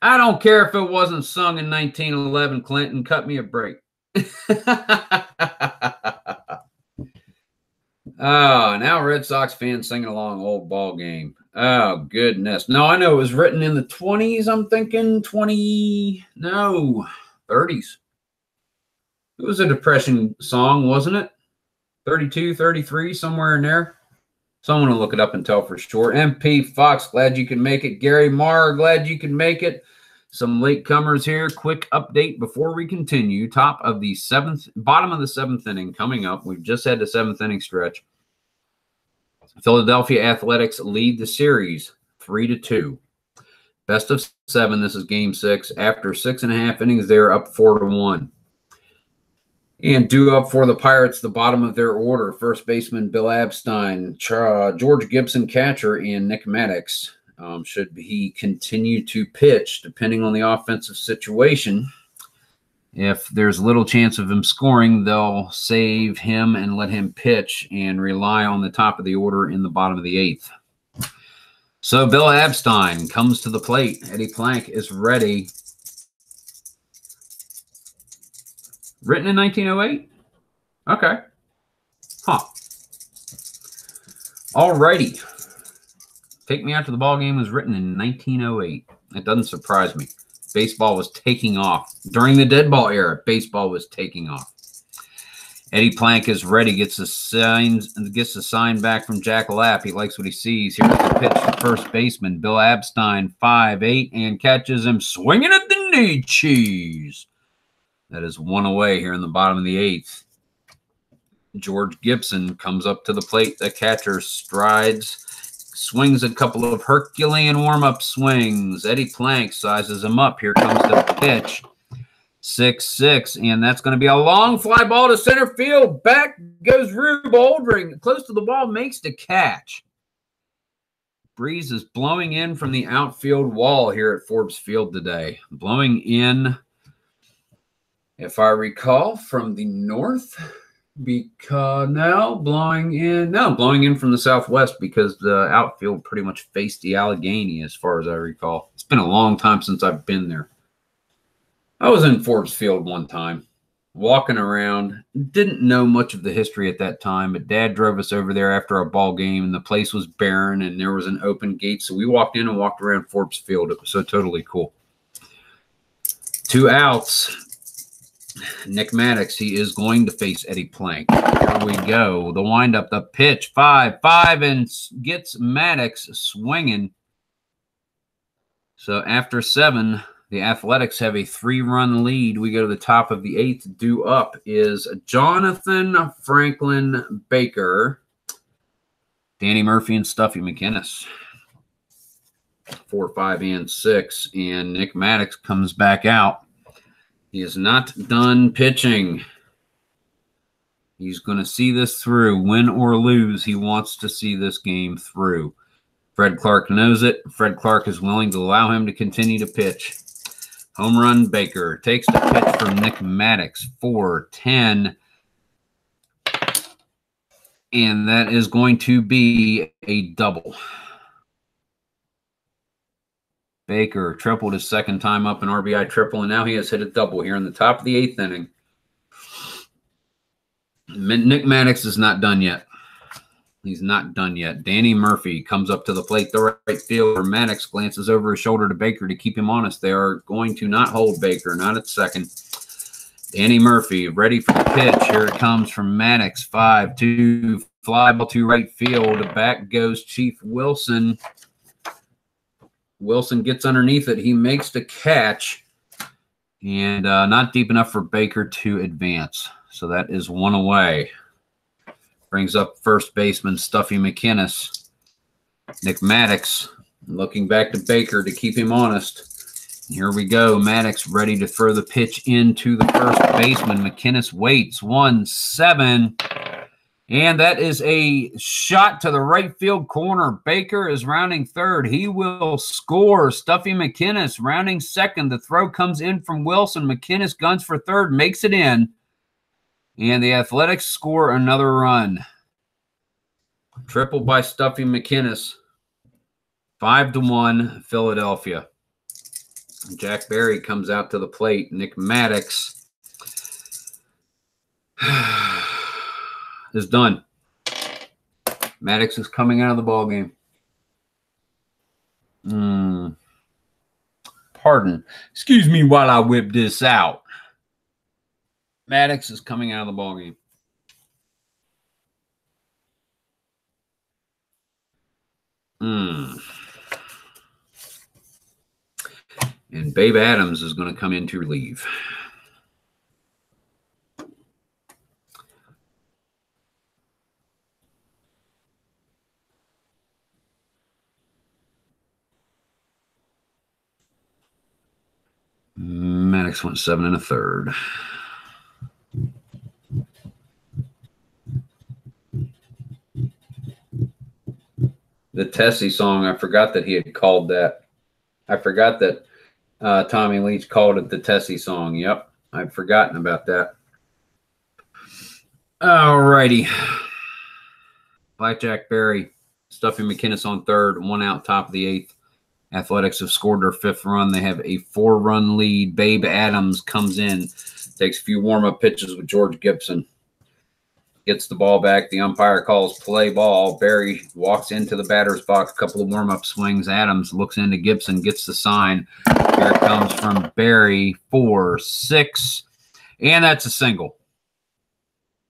I don't care if it wasn't sung in 1911, Clinton. Cut me a break. Oh, now Red Sox fans singing along old ball game. Oh, goodness. No, I know it was written in the 20s, I'm thinking. 30s. It was a Depression song, wasn't it? 32, 33, somewhere in there. Someone will look it up and tell for sure. MP Fox, glad you can make it. Gary Marr, glad you can make it. Some latecomers here. Quick update before we continue. Top of the seventh, bottom of the seventh inning coming up. We've just had the seventh inning stretch. Philadelphia Athletics lead the series 3-2. Best of 7. This is game 6. After 6.5 innings, they're up 4-1. And due up for the Pirates, the bottom of their order. First baseman Bill Abstein, George Gibson, catcher, and Nick Maddox. Should he continue to pitch, depending on the offensive situation. If there's little chance of him scoring, they'll save him and let him pitch and rely on the top of the order in the bottom of the 8th. So Bill Abstein comes to the plate. Eddie Plank is ready. Written in 1908? Okay. Huh. All righty. Take Me Out to the Ball Game was written in 1908. It doesn't surprise me. Baseball was taking off. During the deadball era, baseball was taking off. Eddie Plank is ready, gets the sign back from Jack Lapp. He likes what he sees. Here's the pitch to first baseman Bill Abstein, 5-8, and catches him swinging at the knee cheese. That is one away here in the bottom of the 8th. George Gibson comes up to the plate. The catcher strides. Swings a couple of Herculean warm-up swings. Eddie Plank sizes him up. Here comes the pitch. 6-6, and that's going to be a long fly ball to center field. Back goes Rube Oldring. Close to the ball, makes the catch. Breeze is blowing in from the outfield wall here at Forbes Field today. Blowing in, if I recall, from the north. Because now blowing in from the southwest, because the outfield pretty much faced the Allegheny, as far as I recall. It's been a long time since I've been there. I was in Forbes Field one time, walking around. Didn't know much of the history at that time, but Dad drove us over there after a ball game, and the place was barren, and there was an open gate. So we walked in and walked around Forbes Field. It was so totally cool. 2 outs. Nick Maddox, he is going to face Eddie Plank. Here we go. The windup, the pitch, 5-5, and gets Maddox swinging. So after 7... the Athletics have a 3-run lead. We go to the top of the 8th. Due up is Jonathan Franklin Baker, Danny Murphy, and Stuffy McInnis. 4, 5, and 6. And Nick Maddox comes back out. He is not done pitching. He's going to see this through. Win or lose, he wants to see this game through. Fred Clark knows it. Fred Clark is willing to allow him to continue to pitch. Home run Baker takes the pitch from Nick Maddox, 4-10. And that is going to be a double. Baker tripled his second time up, an RBI triple, and now he has hit a double here in the top of the 8th inning. Nick Maddox is not done yet. He's not done yet. Danny Murphy comes up to the plate, the right fielder. Maddox glances over his shoulder to Baker to keep him honest. They are going to not hold Baker, not at second. Danny Murphy ready for the pitch. Here it comes from Maddox. 5-2 fly ball to right field. Back goes Chief Wilson. Wilson gets underneath it. He makes the catch, and not deep enough for Baker to advance. So that is one away. Brings up first baseman Stuffy McInnis. Nick Maddox looking back to Baker to keep him honest. Here we go. Maddox ready to throw the pitch into the first baseman. McInnis waits. 1-7. And that is a shot to the right field corner. Baker is rounding third. He will score. Stuffy McInnis rounding second. The throw comes in from Wilson. McInnis guns for third, makes it in. And the Athletics score another run. Triple by Stuffy McInnis. 5-1, Philadelphia. Jack Barry comes out to the plate. Nick Maddox is done. Maddox is coming out of the ballgame. Pardon. Excuse me while I whip this out. Maddox is coming out of the ballgame. And Babe Adams is going to come in to relieve. Maddox went 7 1/3. The Tessie song, I forgot that he had called that. I forgot that Tommy Leach called it the Tessie song. Yep, I'd forgotten about that. All righty. Black Jack Barry, Stuffy McInnis on third, 1 out, top of the 8th. Athletics have scored their 5th run. They have a 4-run lead. Babe Adams comes in, takes a few warm-up pitches with George Gibson. Gets the ball back. The umpire calls play ball. Barry walks into the batter's box. A couple of warm-up swings. Adams looks into Gibson, gets the sign. Here it comes from Barry. 4-6. And that's a single.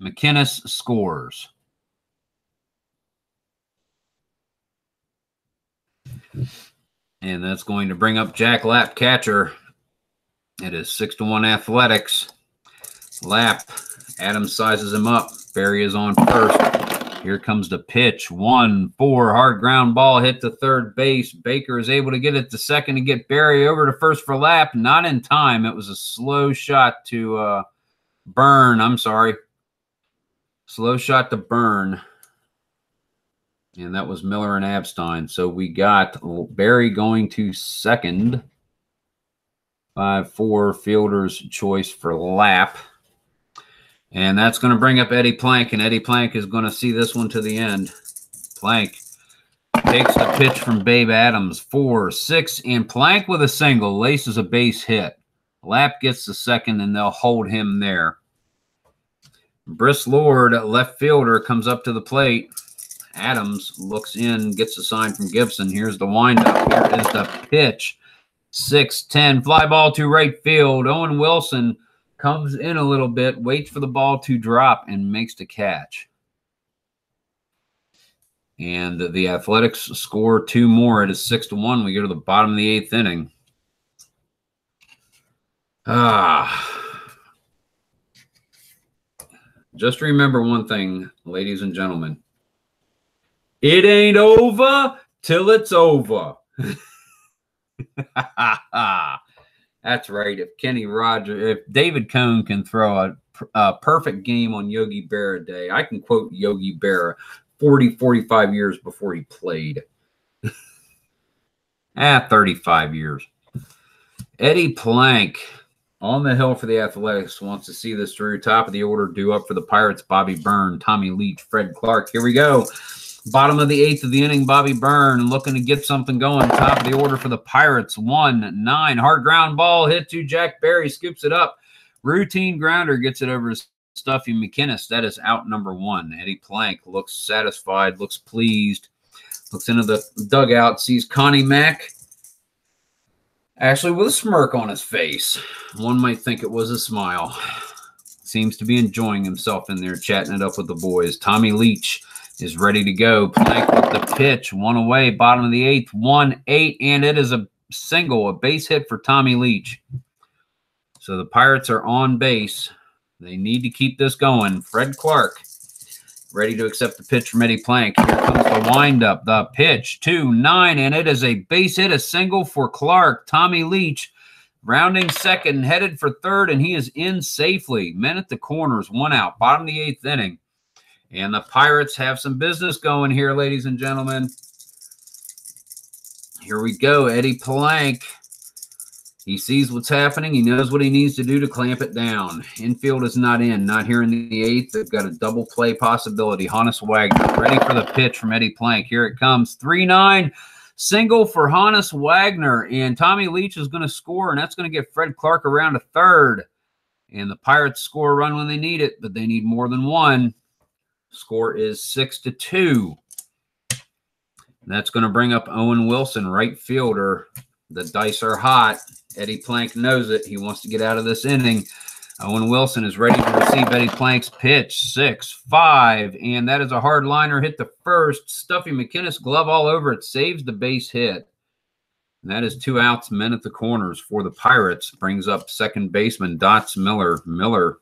McInnis scores. And that's going to bring up Jack Lapp, catcher. It is 6-1 Athletics. Lapp. Adams sizes him up. Barry is on first. Here comes the pitch. 1-4. Hard ground ball hit to third base. Baker is able to get it to second and get Barry over to first for Lapp. Not in time. It was a slow shot to Byrne. I'm sorry. Slow shot to Byrne. And that was Miller and Abstein. So we got Barry going to second. 5-4 fielder's choice for Lapp. And that's going to bring up Eddie Plank, and Eddie Plank is going to see this one to the end. Plank takes the pitch from Babe Adams, 4-6, and Plank with a single laces a base hit. Lapp gets the second, and they'll hold him there. Bris Lord, left fielder, comes up to the plate. Adams looks in, gets a sign from Gibson. Here's the windup. Here is the pitch. 6-10, fly ball to right field. Owen Wilson comes in a little bit, waits for the ball to drop, and makes the catch. And the Athletics score two more. It is 6-1. We go to the bottom of the eighth inning. Just remember one thing, ladies and gentlemen. It ain't over till it's over. That's right. If David Cone can throw a perfect game on Yogi Berra Day, I can quote Yogi Berra 45 years before he played. 35 years. Eddie Plank on the hill for the Athletics wants to see this through. Top of the order, due up for the Pirates, Bobby Byrne, Tommy Leach, Fred Clark. Here we go. Bottom of the eighth of the inning, Bobby Byrne looking to get something going. Top of the order for the Pirates, 1-9. Hard ground ball hit to Jack Barry, scoops it up. Routine grounder gets it over to Stuffy McInnis. That is out number one. Eddie Plank looks satisfied, looks pleased, looks into the dugout, sees Connie Mack, actually with a smirk on his face. One might think it was a smile. Seems to be enjoying himself in there, chatting it up with the boys. Tommy Leach is ready to go. Plank with the pitch. One away. Bottom of the eighth. 1-8. And it is a single, a base hit for Tommy Leach. So the Pirates are on base. They need to keep this going. Fred Clark ready to accept the pitch from Eddie Plank. Here comes the windup. The pitch. 2-9. And it is a base hit, a single for Clark. Tommy Leach rounding second, headed for third, and he is in safely. Men at the corners. One out. Bottom of the eighth inning. And the Pirates have some business going here, ladies and gentlemen. Here we go, Eddie Plank. He sees what's happening. He knows what he needs to do to clamp it down. Infield is not in, not here in the eighth. They've got a double play possibility. Johannes Wagner ready for the pitch from Eddie Plank. Here it comes, 3-9. Single for Johannes Wagner. And Tommy Leach is going to score, and that's going to get Fred Clark around to third. And the Pirates score a run when they need it, but they need more than one. Score is 6-2. That's going to bring up Owen Wilson, right fielder. The dice are hot. Eddie Plank knows it. He wants to get out of this inning. Owen Wilson is ready to receive Eddie Plank's pitch. 6-5. And that is a hard liner hit to first. Stuffy McInnis, glove all over it, saves the base hit. And that is two outs, men at the corners for the Pirates. Brings up second baseman Dots Miller. Miller,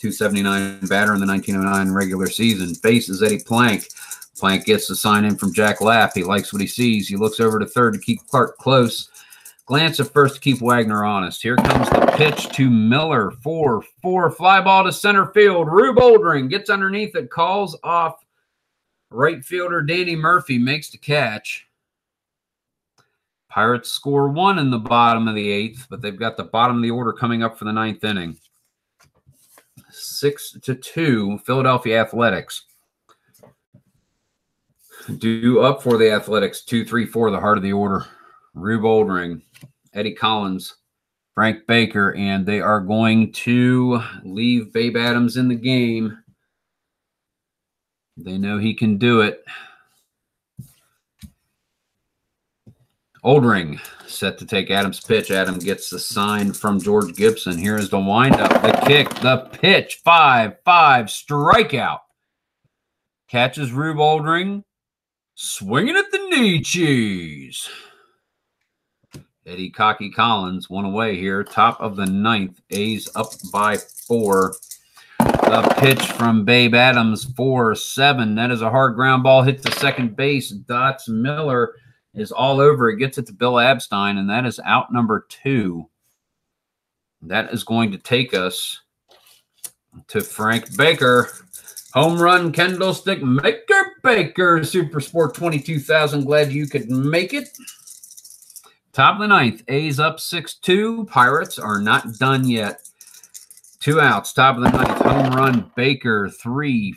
279 batter in the 1909 regular season, faces Eddie Plank. Plank gets the sign in from Jack Lapp. He likes what he sees. He looks over to third to keep Clark close. Glance at first to keep Wagner honest. Here comes the pitch to Miller. 4-4, fly ball to center field. Rube Oldring gets underneath it, calls off right fielder Danny Murphy, makes the catch. Pirates score one in the bottom of the eighth, but they've got the bottom of the order coming up for the ninth inning. 6-2, Philadelphia Athletics. Due up for the Athletics, 2-3-4, the heart of the order. Rube Oldring, Eddie Collins, Frank Baker, and they are going to leave Babe Adams in the game. They know he can do it. Oldring set to take Adams' pitch. Adams gets the sign from George Gibson. Here is the windup, the kick, the pitch. 5-5, strikeout. Catches Rube Oldring, swinging at the knee cheese. Eddie Cocky Collins, one away here. Top of the ninth, A's up by 4. A pitch from Babe Adams, 4-7. That is a hard ground ball, hits the second base. Dots Miller is all over it, gets it to Bill Abstein, and that is out number 2. That is going to take us to Frank Baker. Home run, candlestick maker, Baker. Super Sport 22,000. Glad you could make it. Top of the ninth. A's up 6-2. Pirates are not done yet. 2 outs. Top of the ninth. Home run, Baker. 3-5.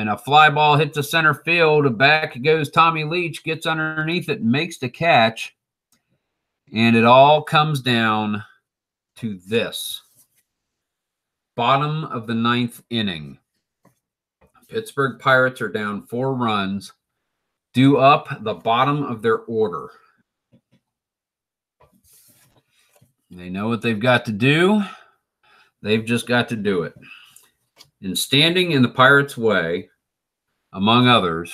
And a fly ball hits the center field. Back goes Tommy Leach. Gets underneath it. Makes the catch. And it all comes down to this. Bottom of the ninth inning. Pittsburgh Pirates are down 4 runs, due up the bottom of their order. They know what they've got to do. They've just got to do it. And standing in the Pirates' way, among others,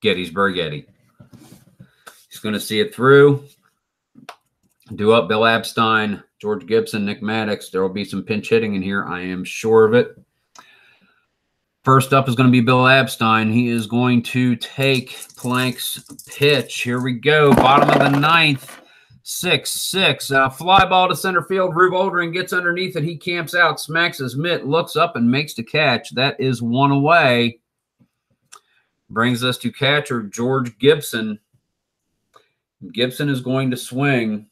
Gettysburg Eddie. He's going to see it through. Due up Bill Abstein, George Gibson, Nick Maddox. There will be some pinch hitting in here. I am sure of it. First up is going to be Bill Abstein. He is going to take Plank's pitch. Here we go. Bottom of the ninth. 6-6. Fly ball to center field. Rube Oldring gets underneath it. He camps out, smacks his mitt, looks up, and makes the catch. That is 1 away. Brings us to catcher George Gibson. Gibson is going to swing.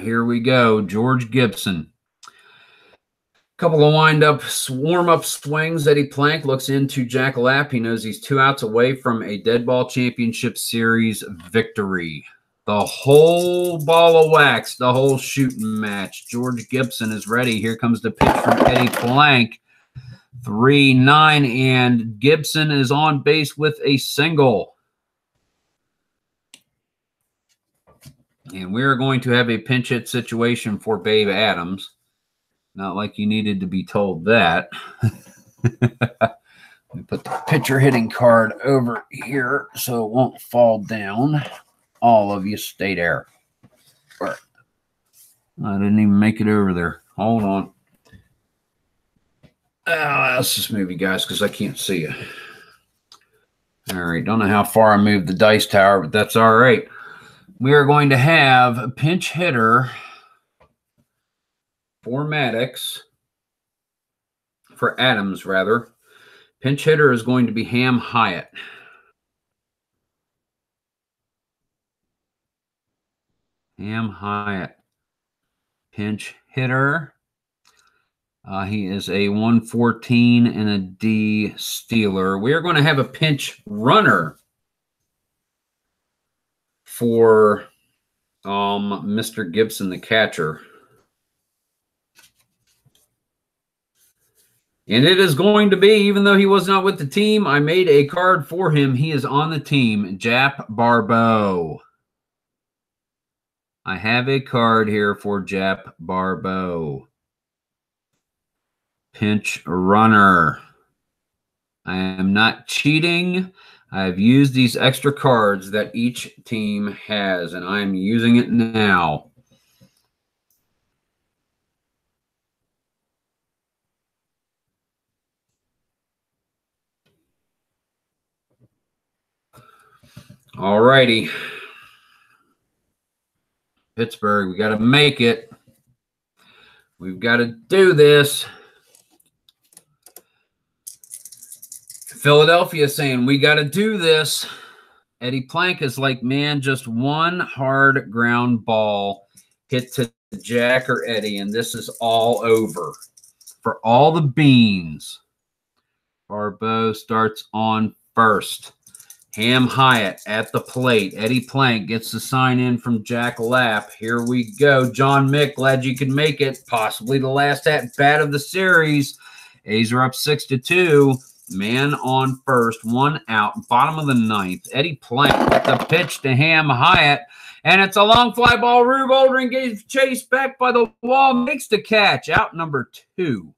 Here we go. George Gibson. Couple of wind-up, warm-up swings. Eddie Plank looks into Jack Lapp. He knows he's 2 outs away from a Deadball Championship Series victory. The whole ball of wax, the whole shooting match. George Gibson is ready. Here comes the pitch from Eddie Plank. 3-9, and Gibson is on base with a single. And we're going to have a pinch hit situation for Babe Adams. Not like you needed to be told that. Let me put the pitcher hitting card over here so it won't fall down. All of you stay there. I didn't even make it over there. Hold on. Let's just move you guys because I can't see you. All right. Don't know how far I moved the dice tower, but that's all right. We are going to have a pinch hitter for Maddox, for Adams, rather. Pinch hitter is going to be Ham Hyatt. Ham Hyatt. Pinch hitter. He is a 114 and a D stealer. We are going to have a pinch runner for Mr. Gibson, the catcher. And it is going to be, even though he was not with the team, I made a card for him. He is on the team, Jap Barbeau. I have a card here for Jap Barbeau. Pinch runner. I am not cheating. I've used these extra cards that each team has, and I'm using it now. All righty. Pittsburgh, we got to make it. We've got to do this. Philadelphia saying, we got to do this. Eddie Plank is like, man, just one hard ground ball hit to Jack or Eddie, and this is all over. For all the beans, Barbeau starts on first. Ham Hyatt at the plate. Eddie Plank gets the sign in from Jack Lapp. Here we go. John Mick, glad you could make it. Possibly the last at-bat of the series. A's are up 6-2. Man on first, 1 out, bottom of the ninth. Eddie Plank with the pitch to Ham Hyatt, and it's a long fly ball. Rube Oldring gets chased back by the wall, makes the catch. Out number 2.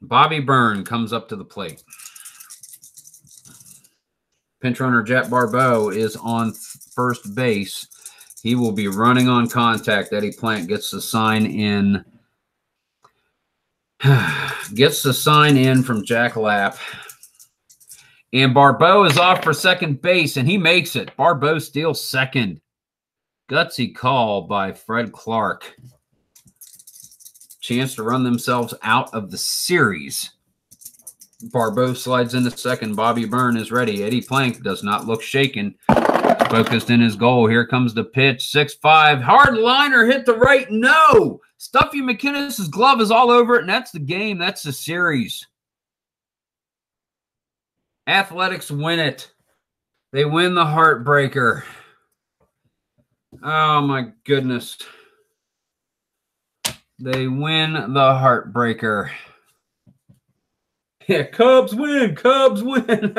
Bobby Byrne comes up to the plate. Pinch runner Jap Barbeau is on first base. He will be running on contact. Eddie Plank gets the sign in. Gets the sign in from Jack Lapp. And Barbeau is off for second base, and he makes it. Barbeau steals second. Gutsy call by Fred Clark. Chance to run themselves out of the series. Barbeau slides into second. Bobby Byrne is ready. Eddie Plank does not look shaken. Focused in his goal. Here comes the pitch. 6-5. Hard liner hit the right. No. Stuffy McInnis' glove is all over it, and that's the game. That's the series. Athletics win it. They win the heartbreaker. Oh, my goodness. They win the heartbreaker. Yeah, Cubs win. Cubs win.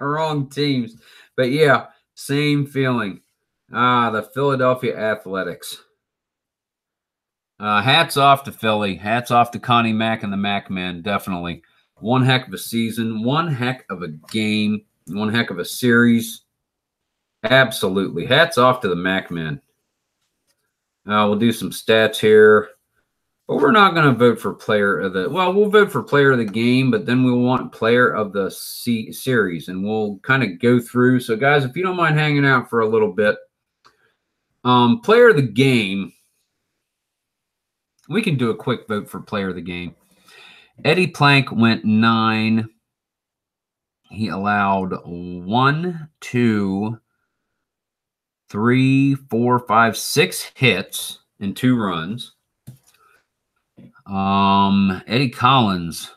Wrong teams. But, yeah, same feeling. Ah, the Philadelphia Athletics. Hats off to Philly. Hats off to Connie Mack and the Mack men, definitely. One heck of a season. One heck of a game. One heck of a series. Absolutely. Hats off to the Mack men. We'll do some stats here. But we're not going to vote for player of the... Well, we'll vote for player of the game, but then we'll want player of the series. And we'll kind of go through. So, guys, if you don't mind hanging out for a little bit. Player of the game... We can do a quick vote for player of the game. Eddie Plank went 9. He allowed 6 hits and 2 runs. Eddie Collins,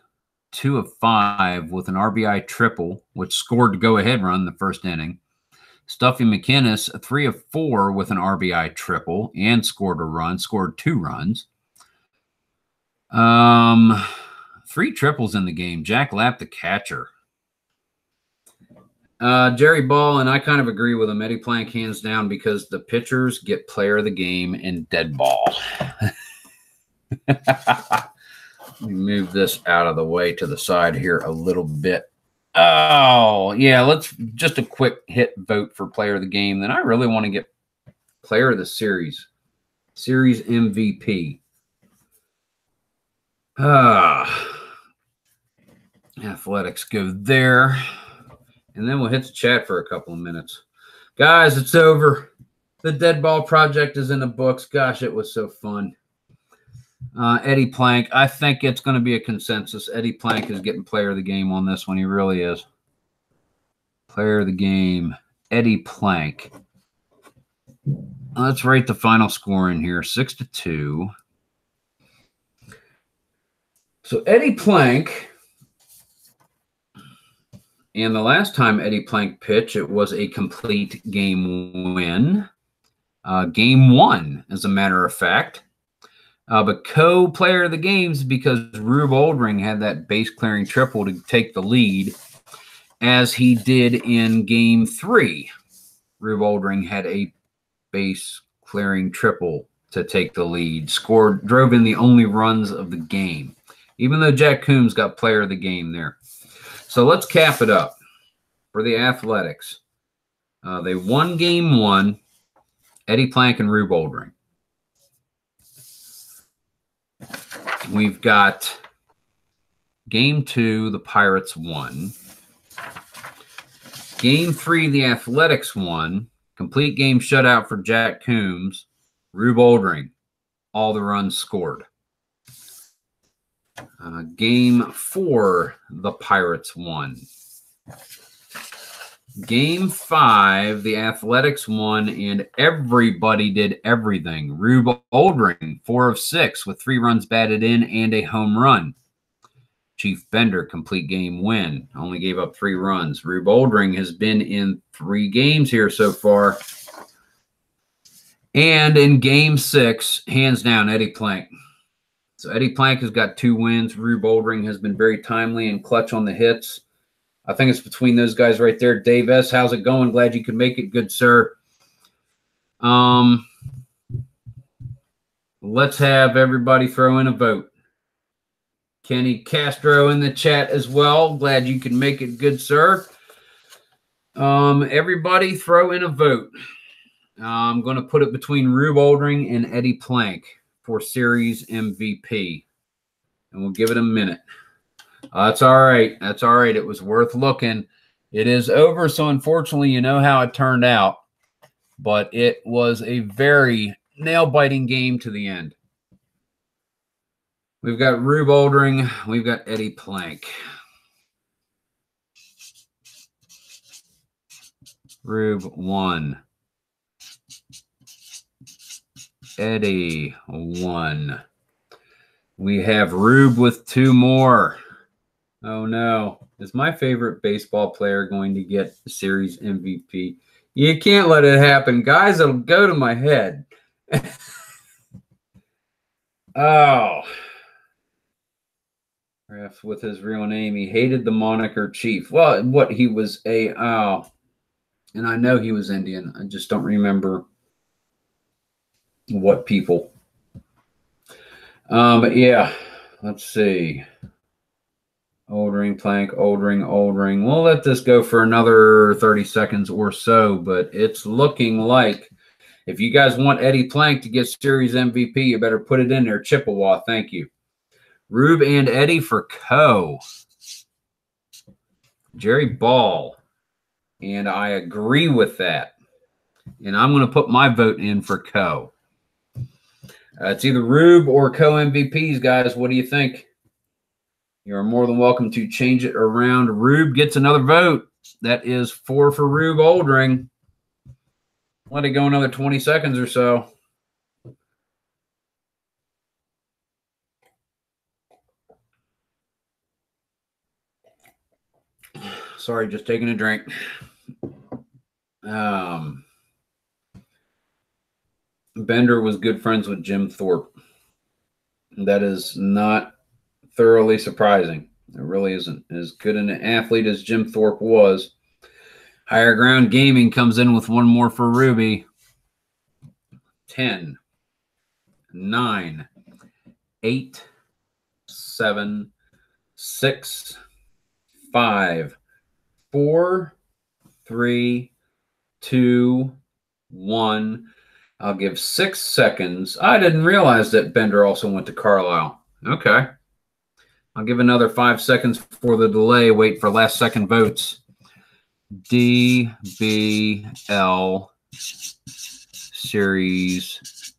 2 of 5 with an RBI triple, which scored the go-ahead run the first inning. Stuffy McInnis, 3 of 4 with an RBI triple and scored a run, scored 2 runs. 3 triples in the game. Jack Lapp, the catcher. Jerry Ball, and I kind of agree with him. Eddie Plank hands down because the pitchers get player of the game and dead ball. Let me move this out of the way to the side here a little bit. Oh, yeah, let's just a quick hit vote for player of the game. Then I really want to get player of the series. Series MVP. Athletics go there. And then we'll hit the chat for a couple of minutes. Guys, it's over. The Deadball Project is in the books. Gosh, it was so fun. Eddie Plank, I think it's going to be a consensus. Eddie Plank is getting player of the game on this one. He really is. Player of the game, Eddie Plank. Let's rate the final score in here, 6-2. So Eddie Plank, and the last time Eddie Plank pitched, it was a complete game win. Game 1, as a matter of fact. But co-player of the games because Rube Oldring had that base-clearing triple to take the lead, as he did in Game 3. Rube Oldring had a base-clearing triple to take the lead, scored, drove in the only runs of the game. Even though Jack Coombs got player of the game there. So let's cap it up for the Athletics. They won Game 1, Eddie Plank and Rube Oldring. We've got Game 2, the Pirates won. Game 3, the Athletics won. Complete game shutout for Jack Coombs. Rube Oldring, all the runs scored. Game 4, the Pirates won. Game 5, the Athletics won, and everybody did everything. Rube Oldring, 4 of 6 with 3 runs batted in and a home run. Chief Bender, complete game win. Only gave up 3 runs. Rube Oldring has been in 3 games here so far. And in Game 6, hands down, Eddie Plank. So Eddie Plank has got 2 wins. Rube Oldring has been very timely and clutch on the hits. I think it's between those guys right there. Dave S., how's it going? Glad you could make it, good sir. Let's have everybody throw in a vote. Kenny Castro in the chat as well. Glad you could make it, good sir. Everybody throw in a vote. I'm going to put it between Rube Oldring and Eddie Plank for series MVP. And we'll give it a minute. That's all right. That's all right. It was worth looking. It is over, so unfortunately you know how it turned out. But it was a very nail-biting game to the end. We've got Rube Oldring. We've got Eddie Plank. Rube won. Eddie won. We have Rube with two more. Oh, no. Is my favorite baseball player going to get the series MVP? You can't let it happen. Guys, it'll go to my head. Oh. Ref with his real name. He hated the moniker Chief. Well, what he was a... Oh. And I know he was Indian. I just don't remember what people. But yeah, let's see. Oldring, Plank, Oldring, Oldring. We'll let this go for another 30 seconds or so, but it's looking like if you guys want Eddie Plank to get series MVP, you better put it in there. Chippewa, thank you. Rube and Eddie for Co. Jerry Ball. And I agree with that. And I'm going to put my vote in for Co. It's either Rube or Co MVPs, guys. What do you think? You're more than welcome to change it around. Rube gets another vote. That is 4 for Rube Oldring. Let it go another 20 seconds or so. Sorry, just taking a drink. Bender was good friends with Jim Thorpe. That is not thoroughly surprising. It really isn't. As good an athlete as Jim Thorpe was. Higher Ground Gaming comes in with one more for Ruby. 10, 9, 8, 7, 6, 5, 4, 3, 2, 1. I'll give 6 seconds. I didn't realize that Bender also went to Carlisle. Okay. I'll give another 5 seconds for the delay. Wait for last second votes. DBL Series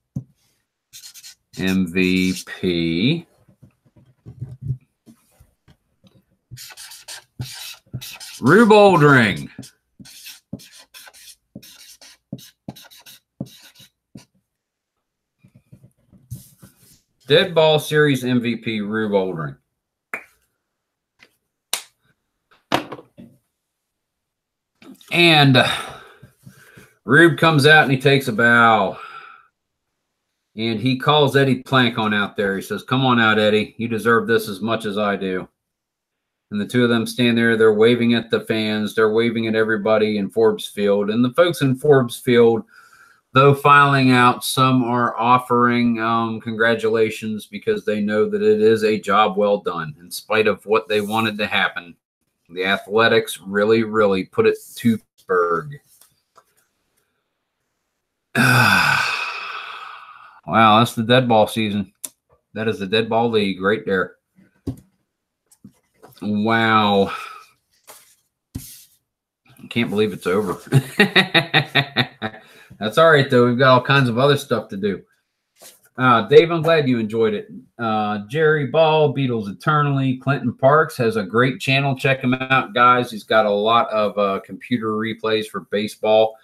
MVP. Rube Oldring. Deadball Series MVP, Rube Oldring. And Rube comes out and he takes a bow. And he calls Eddie Plank on out there. He says, come on out, Eddie. You deserve this as much as I do. And the two of them stand there. They're waving at the fans. They're waving at everybody in Forbes Field. And the folks in Forbes Field, though filing out, some are offering congratulations because they know that it is a job well done. In spite of what they wanted to happen, the Athletics really, really put it to Pittsburgh. Wow, that's the deadball season. That is the Deadball League right there. Wow. I can't believe it's over. That's all right, though. We've got all kinds of other stuff to do. Dave, I'm glad you enjoyed it. Jerry Ball, Beatles Eternally. Clinton Parks has a great channel. Check him out, guys. He's got a lot of computer replays for baseball.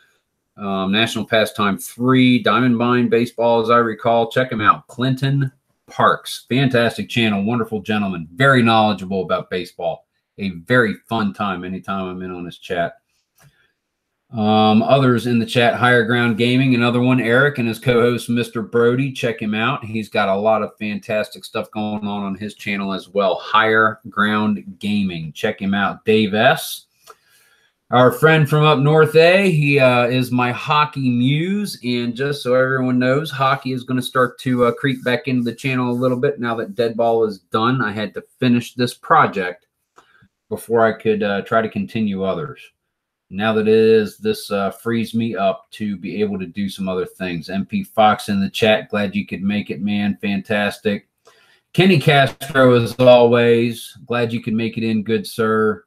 National Pastime 3, Diamond Mine Baseball, as I recall. Check him out. Clinton Parks, fantastic channel, wonderful gentleman, very knowledgeable about baseball. A very fun time anytime I'm in on this chat. Others in the chat, Higher Ground Gaming, another one, Eric and his co-host, Mr. Brody. Check him out. He's got a lot of fantastic stuff going on his channel as well. Higher Ground Gaming. Check him out. Dave S., our friend from up north, he is my hockey muse. And just so everyone knows, hockey is going to start to creep back into the channel a little bit now that Deadball is done. I had to finish this project before I could try to continue others. Now that it is, this frees me up to be able to do some other things. MP Fox in the chat, glad you could make it, man. Fantastic. Kenny Castro, as always, glad you could make it in, good sir.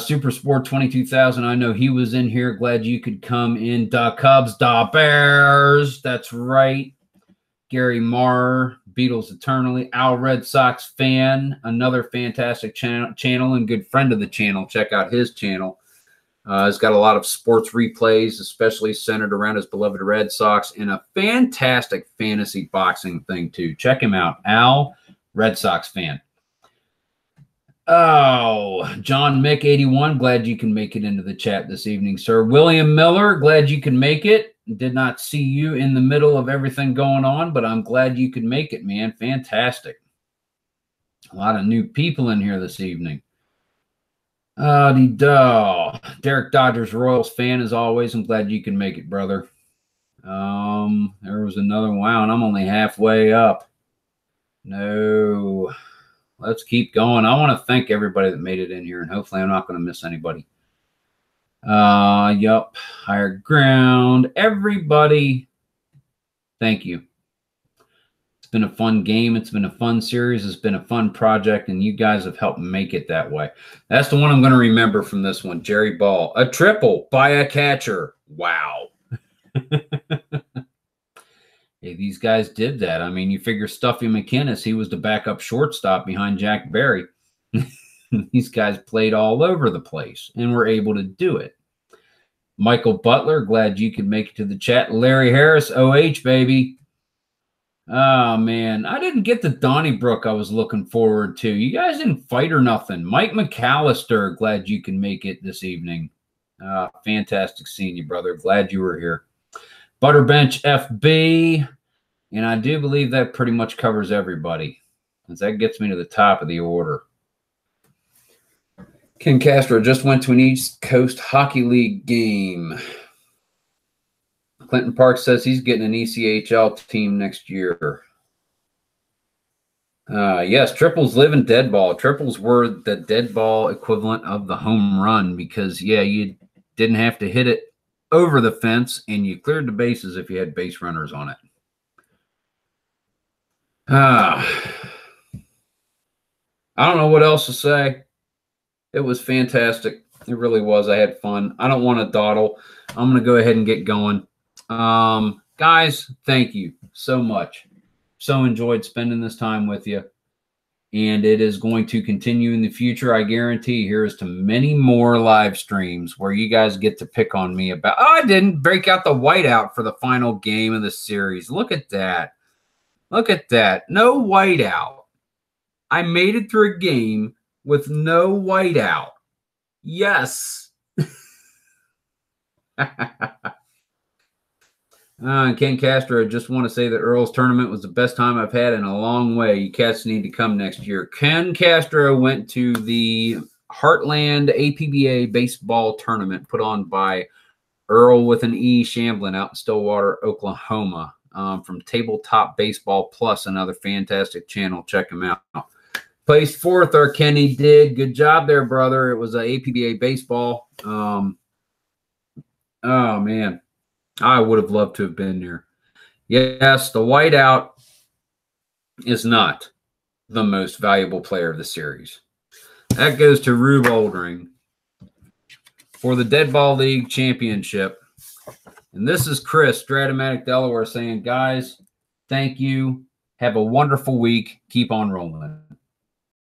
Super Sport 22,000, I know he was in here. Glad you could come in. Da Cubs, Da Bears. That's right. Gary Marr, Beatles eternally. Al Red Sox fan, another fantastic channel and good friend of the channel. Check out his channel. He's got a lot of sports replays, especially centered around his beloved Red Sox, and a fantastic fantasy boxing thing too. Check him out, Al, Red Sox fan. Oh, John Mick 81, glad you can make it into the chat this evening, sir. William Miller, glad you can make it. Did not see you in the middle of everything going on, but I'm glad you could make it, man. Fantastic. A lot of new people in here this evening. Derek Dodgers, Royals fan, as always. I'm glad you can make it, brother. There was another one. Wow, and I'm only halfway up. No. Let's keep going. I want to thank everybody that made it in here, and hopefully I'm not going to miss anybody. Yup. Higher Ground. Everybody, thank you. It's been a fun game. It's been a fun series. It's been a fun project, and you guys have helped make it that way. That's the one I'm going to remember from this one. Jerry Ball. A triple by a catcher. Wow. Hey, these guys did that. I mean, you figure Stuffy McInnis, he was the backup shortstop behind Jack Barry. These guys played all over the place and were able to do it. Michael Butler, glad you could make it to the chat. Larry Harris, OH, baby. Oh, man. I didn't get the Donnybrook I was looking forward to. You guys didn't fight or nothing. Mike McAllister, glad you can make it this evening. Fantastic seeing you, brother. Glad you were here. Butterbench FB, and I do believe that pretty much covers everybody, because that gets me to the top of the order. Ken Castro just went to an East Coast Hockey League game. Clinton Park says he's getting an ECHL team next year. Yes, triples live in deadball. Triples were the deadball equivalent of the home run because, yeah, you didn't have to hit it over the fence, and you cleared the bases if you had base runners on it. I don't know what else to say. It was fantastic. It really was. I had fun. I don't want to dawdle. I'm going to go ahead and get going. Guys, thank you so much. So enjoyed spending this time with you, and it is going to continue in the future. I guarantee here's to many more live streams where you guys get to pick on me about, oh, I didn't break out the whiteout for the final game of the series. Look at that. Look at that. No whiteout. I made it through a game with no whiteout. Yes. Ken Castro, just want to say that Earl's tournament was the best time I've had in a long way. You cats need to come next year. Ken Castro went to the Heartland APBA Baseball Tournament put on by Earl with an E Shamblin out in Stillwater, Oklahoma, from Tabletop Baseball Plus, another fantastic channel. Check him out. Placed fourth, our Kenny did. Good job there, brother. It was APBA Baseball. Oh, man. I would have loved to have been there. Yes, the whiteout is not the most valuable player of the series. That goes to Rube Oldring for the Deadball League Championship. And this is Chris Stratomatic, Delaware, saying, guys, thank you. Have a wonderful week. Keep on rolling.